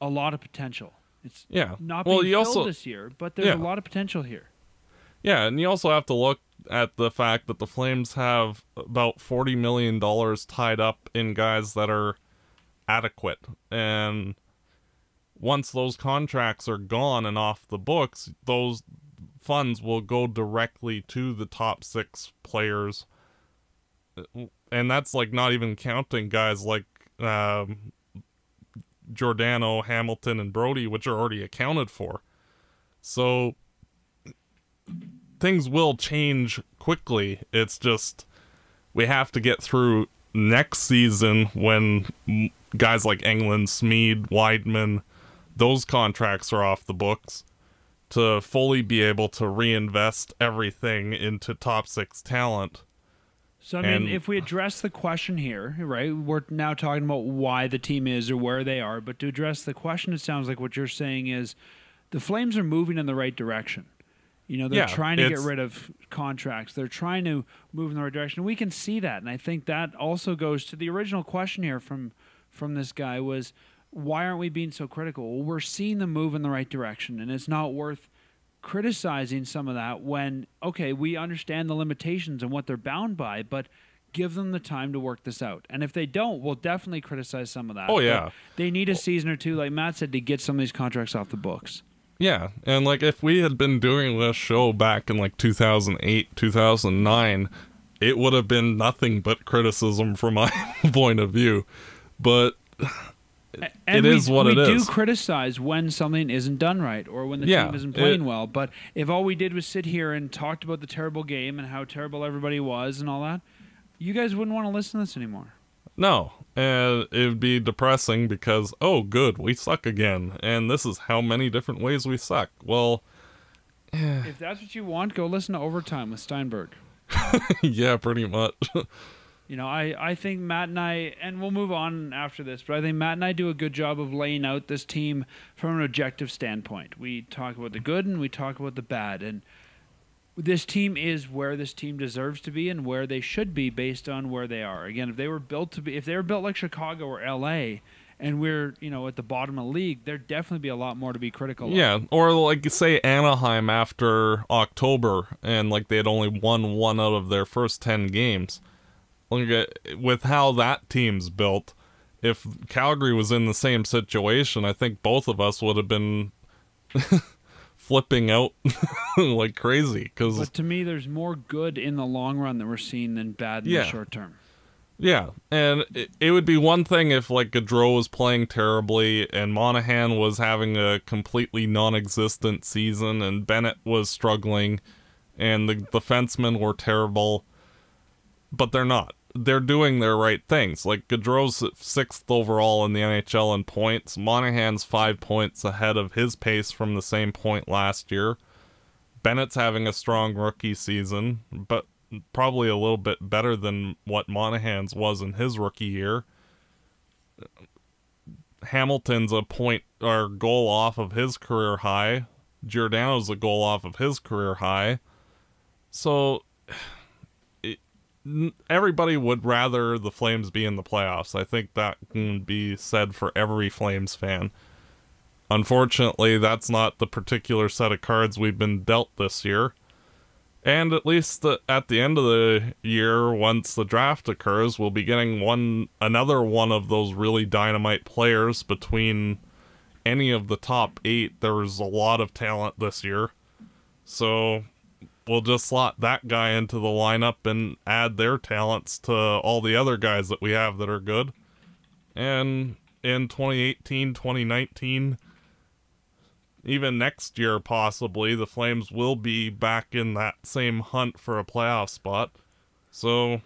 a lot of potential. It's not being filled this year, but there's a lot of potential here. Yeah, and you also have to look at the fact that the Flames have about $40 million tied up in guys that are adequate. And once those contracts are gone and off the books, those funds will go directly to the top six players. And that's, like, not even counting guys like Giordano, Hamilton, and Brodie, which are already accounted for. So things will change quickly. It's just we have to get through next season when guys like Englund, Smead, Weidman, those contracts are off the books to fully be able to reinvest everything into top six talent. So, I mean, if we address the question here, right, we're now talking about why the team is or where they are, but to address the question, it sounds like what you're saying is the Flames are moving in the right direction. You know, they're trying to get rid of contracts. They're trying to move in the right direction. We can see that, and I think that also goes to the original question here from this guy was, why aren't we being so critical? Well, we're seeing them move in the right direction, and it's not worth criticizing some of that when, okay, we understand the limitations and what they're bound by, but give them the time to work this out. And if they don't, we'll definitely criticize some of that. Oh, yeah. But they need a season or two, like Matt said, to get some of these contracts off the books. Yeah, and like if we had been doing this show back in like 2008, 2009, it would have been nothing but criticism from my point of view. But and it is what it is. We do criticize when something isn't done right or when the team isn't playing well. But if all we did was sit here and talked about the terrible game and how terrible everybody was and all that, you guys wouldn't want to listen to this anymore. No, and it would be depressing because, oh, good, we suck again, and this is how many different ways we suck. Well, if that's what you want, go listen to Overtime with Steinberg. Yeah, pretty much. You know, I think Matt and I, and we'll move on after this, but I think Matt and I do a good job of laying out this team from an objective standpoint. We talk about the good and we talk about the bad, and this team is where this team deserves to be and where they should be based on where they are. Again, if they were built to be, if they were built like Chicago or LA and we're, you know, at the bottom of the league, there'd definitely be a lot more to be critical of. Yeah, or like say Anaheim after October and like they had only won one out of their first 10 games. Like with how that team's built, if Calgary was in the same situation, I think both of us would have been flipping out like crazy. But to me, there's more good in the long run that we're seeing than bad in the short term. Yeah, and it would be one thing if like Gaudreau was playing terribly and Monahan was having a completely non-existent season and Bennett was struggling and the defensemen were terrible, but they're not. They're doing their right things. Like Gaudreau's 6th overall in the NHL in points. Monahan's 5 points ahead of his pace from the same point last year. Bennett's having a strong rookie season, but probably a little bit better than what Monahan's was in his rookie year. Hamilton's a point or goal off of his career high. Giordano's a goal off of his career high. So everybody would rather the Flames be in the playoffs. I think that can be said for every Flames fan. Unfortunately, that's not the particular set of cards we've been dealt this year. And at least at the end of the year, once the draft occurs, we'll be getting another one of those really dynamite players between any of the top 8. There was a lot of talent this year. So we'll just slot that guy into the lineup and add their talents to all the other guys that we have that are good. And in 2018, 2019, even next year possibly, the Flames will be back in that same hunt for a playoff spot. So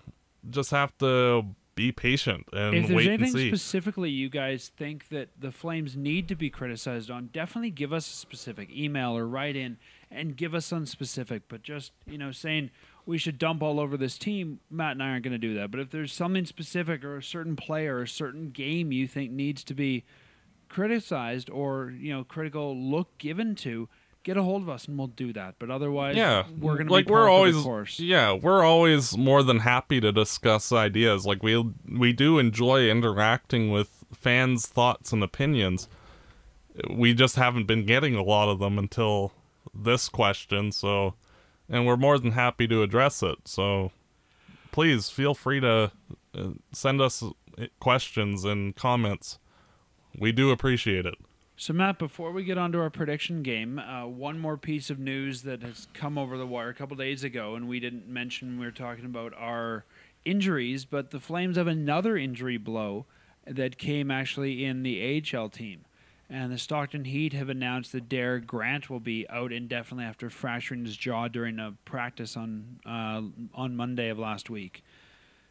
just have to be patient and wait and see. If there's anything specifically you guys think that the Flames need to be criticized on, definitely give us a specific email or write in and give us some specific, but just, you know, saying we should dump all over this team, Matt and I aren't going to do that. But if there's something specific or a certain player or a certain game you think needs to be criticized or, you know, critical look given to, get a hold of us and we'll do that. But otherwise, we're going to be par for the course. Yeah, we're always more than happy to discuss ideas. Like we do enjoy interacting with fans' thoughts and opinions. We just haven't been getting a lot of them until this question, so, and we're more than happy to address it, so please feel free to send us questions and comments. We do appreciate it. So Matt, before we get on to our prediction game, one more piece of news that has come over the wire a couple days ago, and we didn't mention we were talking about our injuries, but the Flames have another injury blow that came actually in the AHL team. And the Stockton Heat have announced that Derek Grant will be out indefinitely after fracturing his jaw during a practice on Monday of last week.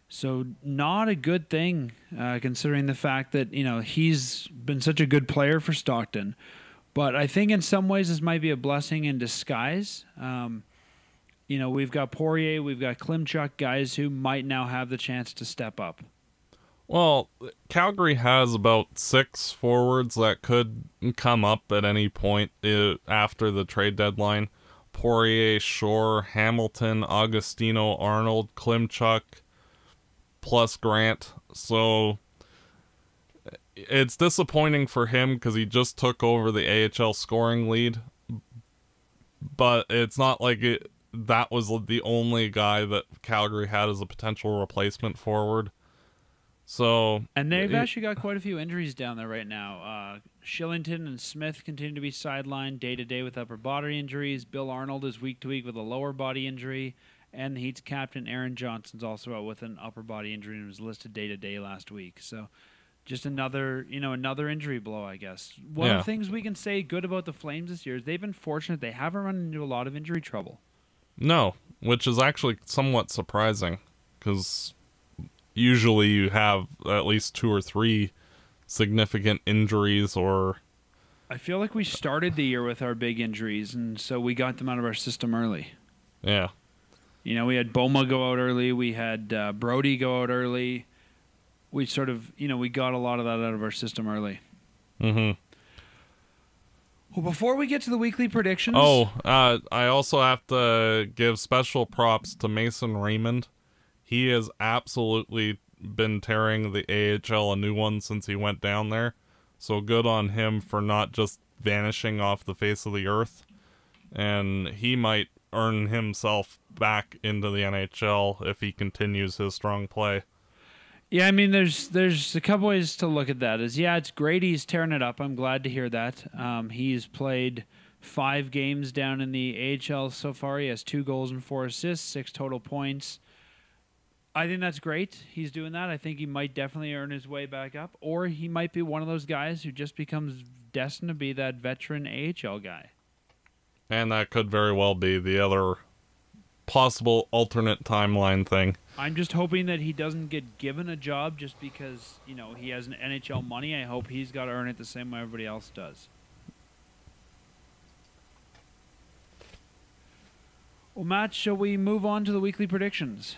So not a good thing, considering the fact that, you know, he's been such a good player for Stockton. But I think in some ways this might be a blessing in disguise. You know, we've got Poirier, we've got Klimchuk, guys who might now have the chance to step up. Well, Calgary has about 6 forwards that could come up at any point after the trade deadline. Poirier, Shore, Hamilton, Agostino, Arnold, Klimchuk, plus Grant. So it's disappointing for him because he just took over the AHL scoring lead, but it's not like that was the only guy that Calgary had as a potential replacement forward. So, and they've actually got quite a few injuries down there right now. Shillington and Smith continue to be sidelined day-to-day with upper body injuries. Bill Arnold is week-to-week with a lower body injury. And the Heat's captain, Aaron Johnson's also out with an upper body injury and was listed day-to-day last week. So just another, you know, another injury blow, I guess. One of the things we can say good about the Flames this year is they've been fortunate. They haven't run into a lot of injury trouble. No, which is actually somewhat surprising because usually you have at least 2 or 3 significant injuries or... I feel like we started the year with our big injuries, and so we got them out of our system early. Yeah. You know, we had Bouma go out early. We had Brodie go out early. We sort of, you know, we got a lot of that out of our system early. Mm-hmm. Well, before we get to the weekly predictions... Oh, I also have to give special props to Mason Raymond. He has absolutely been tearing the AHL a new one since he went down there. So good on him for not just vanishing off the face of the earth. And he might earn himself back into the NHL if he continues his strong play. Yeah, I mean, there's a couple ways to look at that. It's great he's tearing it up. I'm glad to hear that. He's played 5 games down in the AHL so far. He has 2 goals and 4 assists, 6 total points. I think that's great. He's doing that. I think he might definitely earn his way back up, or he might be one of those guys who just becomes destined to be that veteran AHL guy. And that could very well be the other possible alternate timeline thing. I'm just hoping that he doesn't get given a job just because, you know, he has an NHL money. I hope he's got to earn it the same way everybody else does. Well, Matt, shall we move on to the weekly predictions?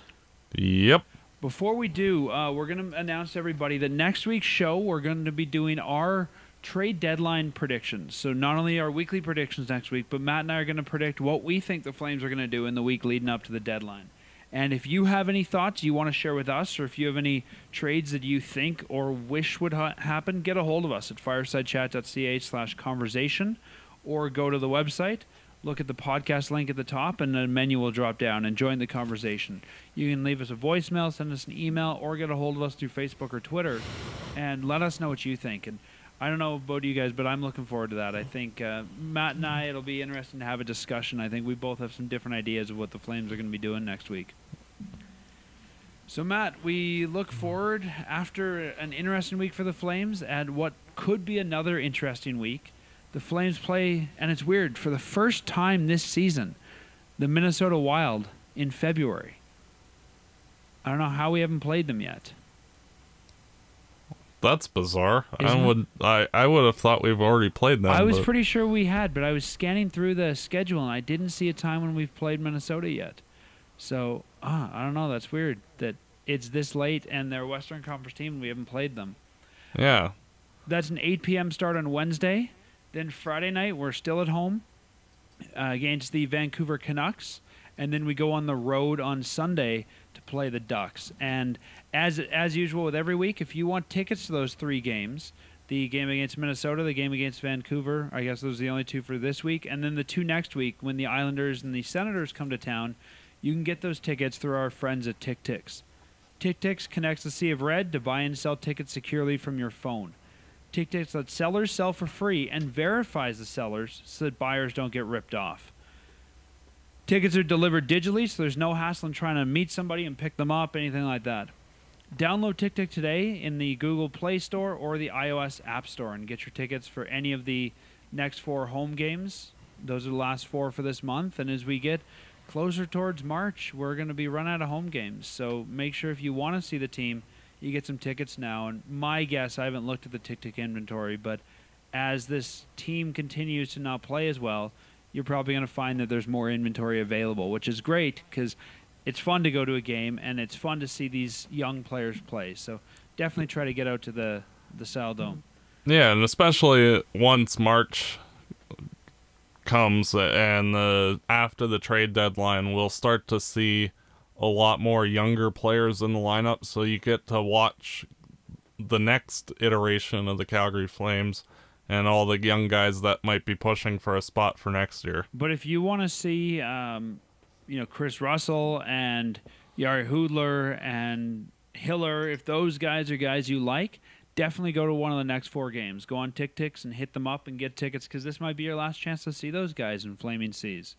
Yep. Before we do, we're going to announce to everybody that next week's show we're going to be doing our trade deadline predictions. So not only our weekly predictions next week, but Matt and I are going to predict what we think the Flames are going to do in the week leading up to the deadline. And if you have any thoughts you want to share with us, or if you have any trades that you think or wish would happen, get a hold of us at firesidechat.ch/conversation, or go to the website, look at the podcast link at the top, and the menu will drop down, and join the conversation. You can leave us a voicemail, send us an email, or get a hold of us through Facebook or Twitter, and let us know what you think. And I don't know about you guys, but I'm looking forward to that. I think Matt and I, it'll be interesting to have a discussion. I think we both have some different ideas of what the Flames are going to be doing next week. So, Matt, we look forward after an interesting week for the Flames at what could be another interesting week. The Flames play, and it's weird, for the first time this season, the Minnesota Wild in February. I don't know how we haven't played them yet. That's bizarre. I would have thought we've already played them. I was pretty sure we had, but I was scanning through the schedule, and I didn't see a time when we've played Minnesota yet. So, I don't know. That's weird that it's this late, and they're a Western Conference team, and we haven't played them. Yeah. That's an 8 p.m. start on Wednesday. Then Friday night, we're still at home against the Vancouver Canucks. And then we go on the road on Sunday to play the Ducks. And as usual with every week, if you want tickets to those 3 games, the game against Minnesota, the game against Vancouver, I guess those are the only 2 for this week, and then the 2 next week when the Islanders and the Senators come to town, you can get those tickets through our friends at Tick-Ticks. Tick-Ticks connects the Sea of Red to buy and sell tickets securely from your phone. Tick-Ticks lets sellers sell for free and verifies the sellers so that buyers don't get ripped off. Tickets are delivered digitally, so there's no hassle in trying to meet somebody and pick them up, anything like that. Download Tick-Tick today in the Google Play Store or the iOS App Store and get your tickets for any of the next 4 home games. Those are the last 4 for this month, and as we get closer towards March, we're going to be run out of home games. So make sure if you want to see the team, you get some tickets now. And my guess, I haven't looked at the Tick-Tick inventory, but as this team continues to not play as well, you're probably going to find that there's more inventory available, which is great because it's fun to go to a game and it's fun to see these young players play. So definitely try to get out to the Saddle Dome. Yeah, and especially once March comes and after the trade deadline, we'll start to see a lot more younger players in the lineup. So you get to watch the next iteration of the Calgary Flames and all the young guys that might be pushing for a spot for next year. But if you want to see, you know, Chris Russell and Jari Hudler and Hiller, if those guys are guys you like, definitely go to one of the next four games. Go on Tick-Ticks and hit them up and get tickets, because this might be your last chance to see those guys in Flaming Seas.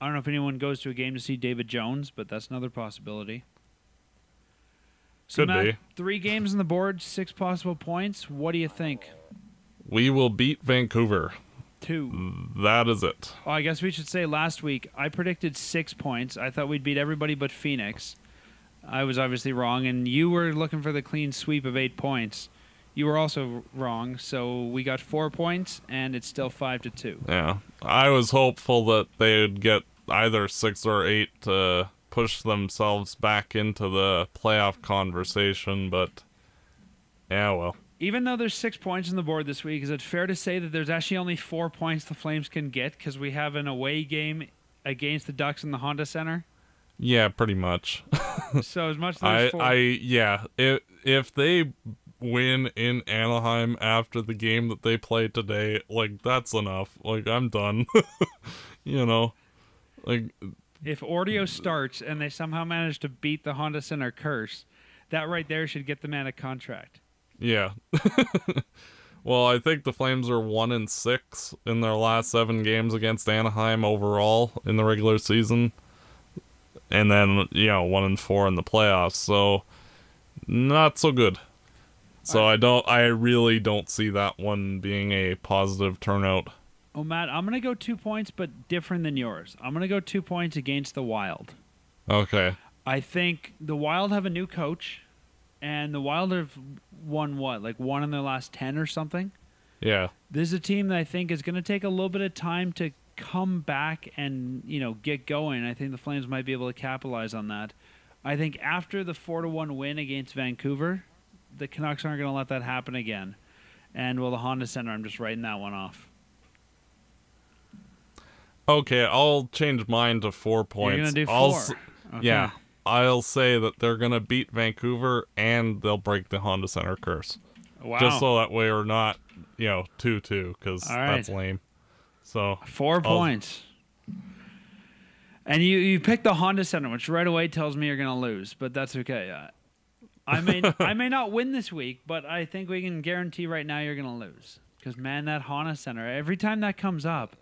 I don't know if anyone goes to a game to see David Jones, but that's another possibility. So, Matt, 3 games on the board, 6 possible points. What do you think? We will beat Vancouver. 2. That is it. Oh, I guess we should say last week I predicted 6 points. I thought we'd beat everybody but Phoenix. I was obviously wrong, and you were looking for the clean sweep of 8 points. You were also wrong, so we got 4 points, and it's still 5-2. Yeah. I was hopeful that they would get either 6 or 8 to push themselves back into the playoff conversation, but yeah, well. Even though there's 6 points on the board this week, is it fair to say that there's actually only 4 points the Flames can get because we have an away game against the Ducks in the Honda Center? Yeah, pretty much. So as much as there's 4. Yeah, if they win in Anaheim after the game that they play today, like, that's enough. Like, I'm done. You know? Like, if Ortio starts and they somehow manage to beat the Honda Center curse, that right there should get the man a contract. Yeah. Well, I think the Flames are 1-6 in their last 7 games against Anaheim overall in the regular season. And then, you know, 1-4 in the playoffs, so not so good. So I really don't see that one being a positive turnout. Oh, Matt, I'm gonna go 2 points, but different than yours. I'm gonna go 2 points against the Wild. Okay. I think the Wild have a new coach, and the Wild have won what, like 1 in their last 10 or something. Yeah. This is a team that I think is gonna take a little bit of time to come back and, you know, get going. I think the Flames might be able to capitalize on that. I think after the 4-1 win against Vancouver, the Canucks aren't going to let that happen again. And, well, the Honda Center, I'm just writing that one off. Okay, I'll change mine to 4 points. You're going to do 4. Okay. Yeah, I'll say that they're going to beat Vancouver and they'll break the Honda Center curse. Wow. Just so that way we're not, you know, 2-2, because that's lame. So 4 points. And you picked the Honda Center, which right away tells me you're going to lose, but that's okay. I may not win this week, but I think we can guarantee right now you're going to lose. Because, man, that Honda Center, every time that comes up,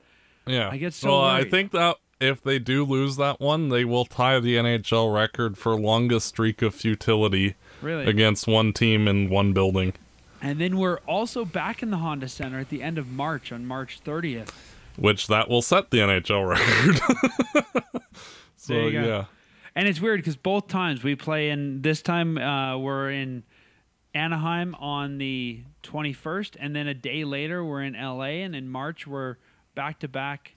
yeah, I get so worried. I think that if they do lose that one, they will tie the NHL record for longest streak of futility against one team in one building. And then we're also back in the Honda Center at the end of March, on March 30th. Which that will set the NHL record. So, there you go. Yeah. And it's weird because both times we play in, this time we're in Anaheim on the 21st, and then a day later we're in L.A., and in March we're back-to-back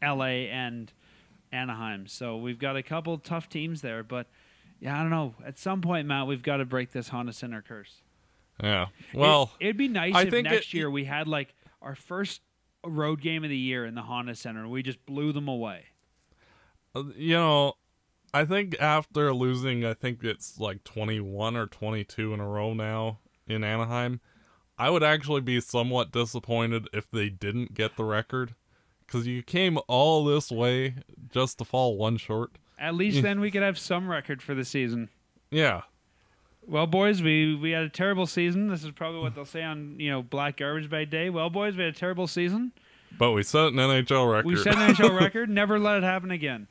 L.A. and Anaheim. So we've got a couple tough teams there, but yeah, I don't know. At some point, Matt, we've got to break this Honda Center curse. Yeah. Well, it'd be nice if next year we had like our first road game of the year in the Honda Center. We just blew them away. You know, I think after losing, I think it's like 21 or 22 in a row now in Anaheim, I would actually be somewhat disappointed if they didn't get the record, because you came all this way just to fall one short. At least then we could have some record for the season. Yeah. Well, boys, we had a terrible season. This is probably what they'll say on, you know, Black Garbage Bag Day. Well, boys, we had a terrible season. But we set an NHL record. We set an NHL record. Never let it happen again.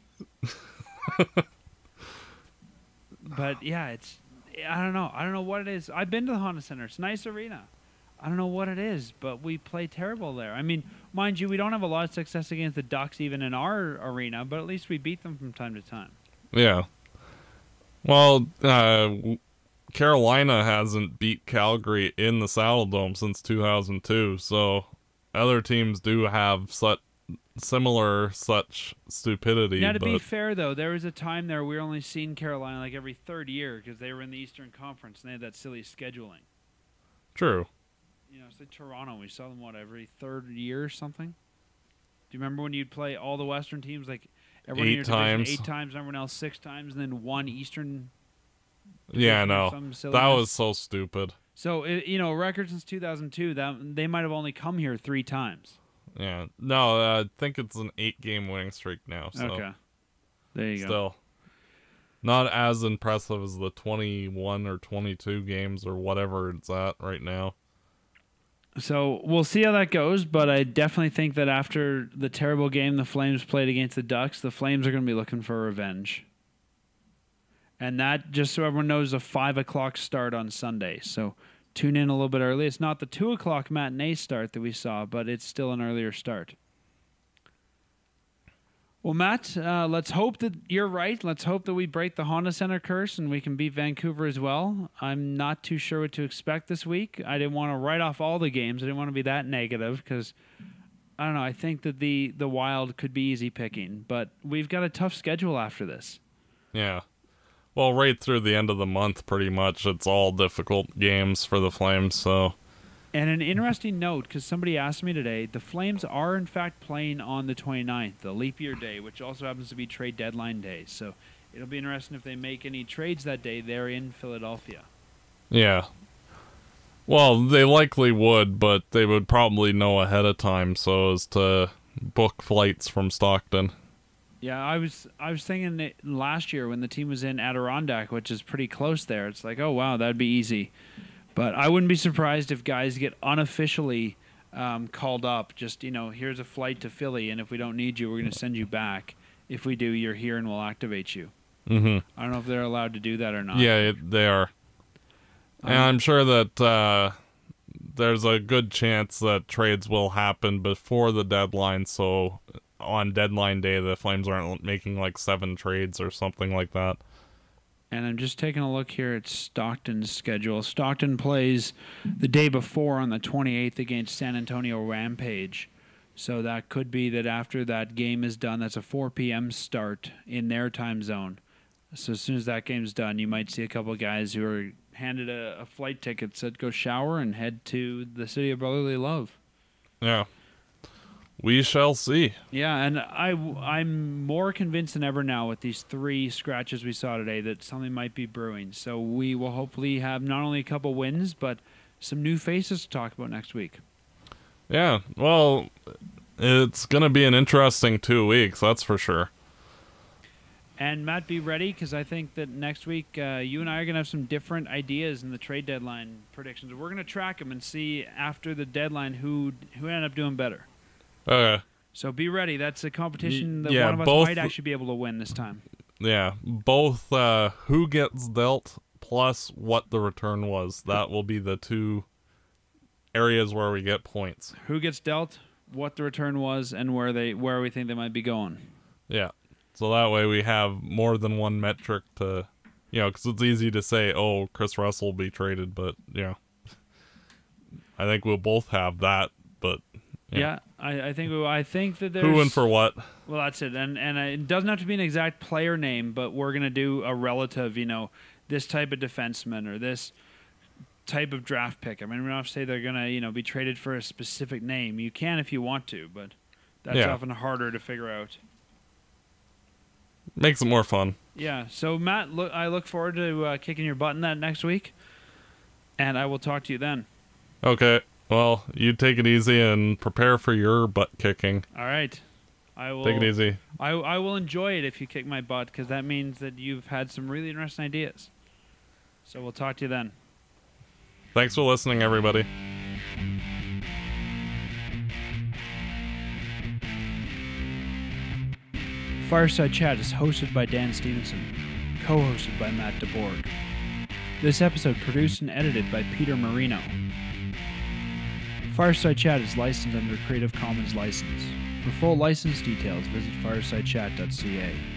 But, yeah, it's, I don't know. I don't know what it is. I've been to the Honda Center. It's a nice arena. I don't know what it is, but we play terrible there. I mean, mind you, we don't have a lot of success against the Ducks even in our arena, but at least we beat them from time to time. Yeah. Well, Carolina hasn't beat Calgary in the Saddle Dome since 2002, so other teams do have such stupidity. Now, to be fair, though, there was a time there we only seen Carolina like every 3rd year because they were in the Eastern Conference and they had that silly scheduling. True. You know, say Toronto, we saw them, what, every 3rd year or something? Do you remember when you'd play all the Western teams, like everyone 8 times, everyone else 6 times, and then one Eastern Yeah, I know. That was so stupid. So, you know, record since 2002, that they might have only come here 3 times. Yeah. No, I think it's an 8-game winning streak now. So. Okay. There you go. Still not as impressive as the 21 or 22 games or whatever it's at right now. So we'll see how that goes, but I definitely think that after the terrible game the Flames played against the Ducks, the Flames are going to be looking for revenge. And that, just so everyone knows, is a 5 o'clock start on Sunday. So tune in a little bit early. It's not the 2 o'clock matinee start that we saw, but it's still an earlier start. Well, Matt, let's hope that you're right. Let's hope that we break the Honda Center curse and we can beat Vancouver as well. I'm not too sure what to expect this week. I didn't want to write off all the games. I didn't want to be that negative because, I don't know, I think that the Wild could be easy picking. But we've got a tough schedule after this. Yeah. Well, right through the end of the month, pretty much, it's all difficult games for the Flames. So, and an interesting note, because somebody asked me today, the Flames are, in fact, playing on the 29th, the leap year day, which also happens to be trade deadline day. So it'll be interesting if they make any trades that day. They're in Philadelphia. Yeah. Well, they likely would, but they would probably know ahead of time so as to book flights from Stockton. Yeah, I was thinking that last year when the team was in Adirondack, which is pretty close there, it's like, oh, wow, that'd be easy. But I wouldn't be surprised if guys get unofficially called up, just, you know, here's a flight to Philly, and if we don't need you, we're going to send you back. If we do, you're here and we'll activate you. Mm-hmm. I don't know if they're allowed to do that or not. Yeah, they are. And I'm sure that there's a good chance that trades will happen before the deadline, so on deadline day the Flames aren't making like 7 trades or something like that. And I'm just taking a look here at Stockton's schedule. Stockton plays the day before on the 28th against San Antonio Rampage. So that could be that after that game is done, that's a 4 p.m. start in their time zone. So as soon as that game's done, you might see a couple of guys who are handed a flight ticket, said go shower and head to the city of brotherly love. Yeah. We shall see. Yeah, and I'm more convinced than ever now with these 3 scratches we saw today that something might be brewing. So we will hopefully have not only a couple wins, but some new faces to talk about next week. Yeah, well, it's going to be an interesting 2 weeks, that's for sure. And, Matt, be ready, because I think that next week you and I are going to have some different ideas in the trade deadline predictions. We're going to track them and see after the deadline who ended up doing better. Okay. So be ready. That's a competition that one of us might actually be able to win this time. Yeah. Both who gets dealt plus what the return was. That will be the 2 areas where we get points. Who gets dealt, what the return was, and where we think they might be going. Yeah. So that way we have more than one metric to, you know, because it's easy to say, oh, Chris Russell will be traded, but, you know, I think we'll both have that, but... Yeah, I think that there's... Who and for what? Well, that's it. And it doesn't have to be an exact player name, but we're going to do a relative, you know, this type of defenseman or this type of draft pick. I mean, we don't have to say they're going to, you know, be traded for a specific name. You can if you want to, but that's often harder to figure out. Makes it more fun. Yeah, so Matt, I look forward to kicking your butt in that next week, and I will talk to you then. Okay. Well, you take it easy and prepare for your butt kicking. All right. I will take it easy. I will enjoy it if you kick my butt, because that means that you've had some really interesting ideas. So we'll talk to you then. Thanks for listening, everybody. Fireside Chat is hosted by Dan Stevenson, co-hosted by Matt DeBorg. This episode produced and edited by Peter Marino. Fireside Chat is licensed under a Creative Commons license. For full license details, visit firesidechat.ca.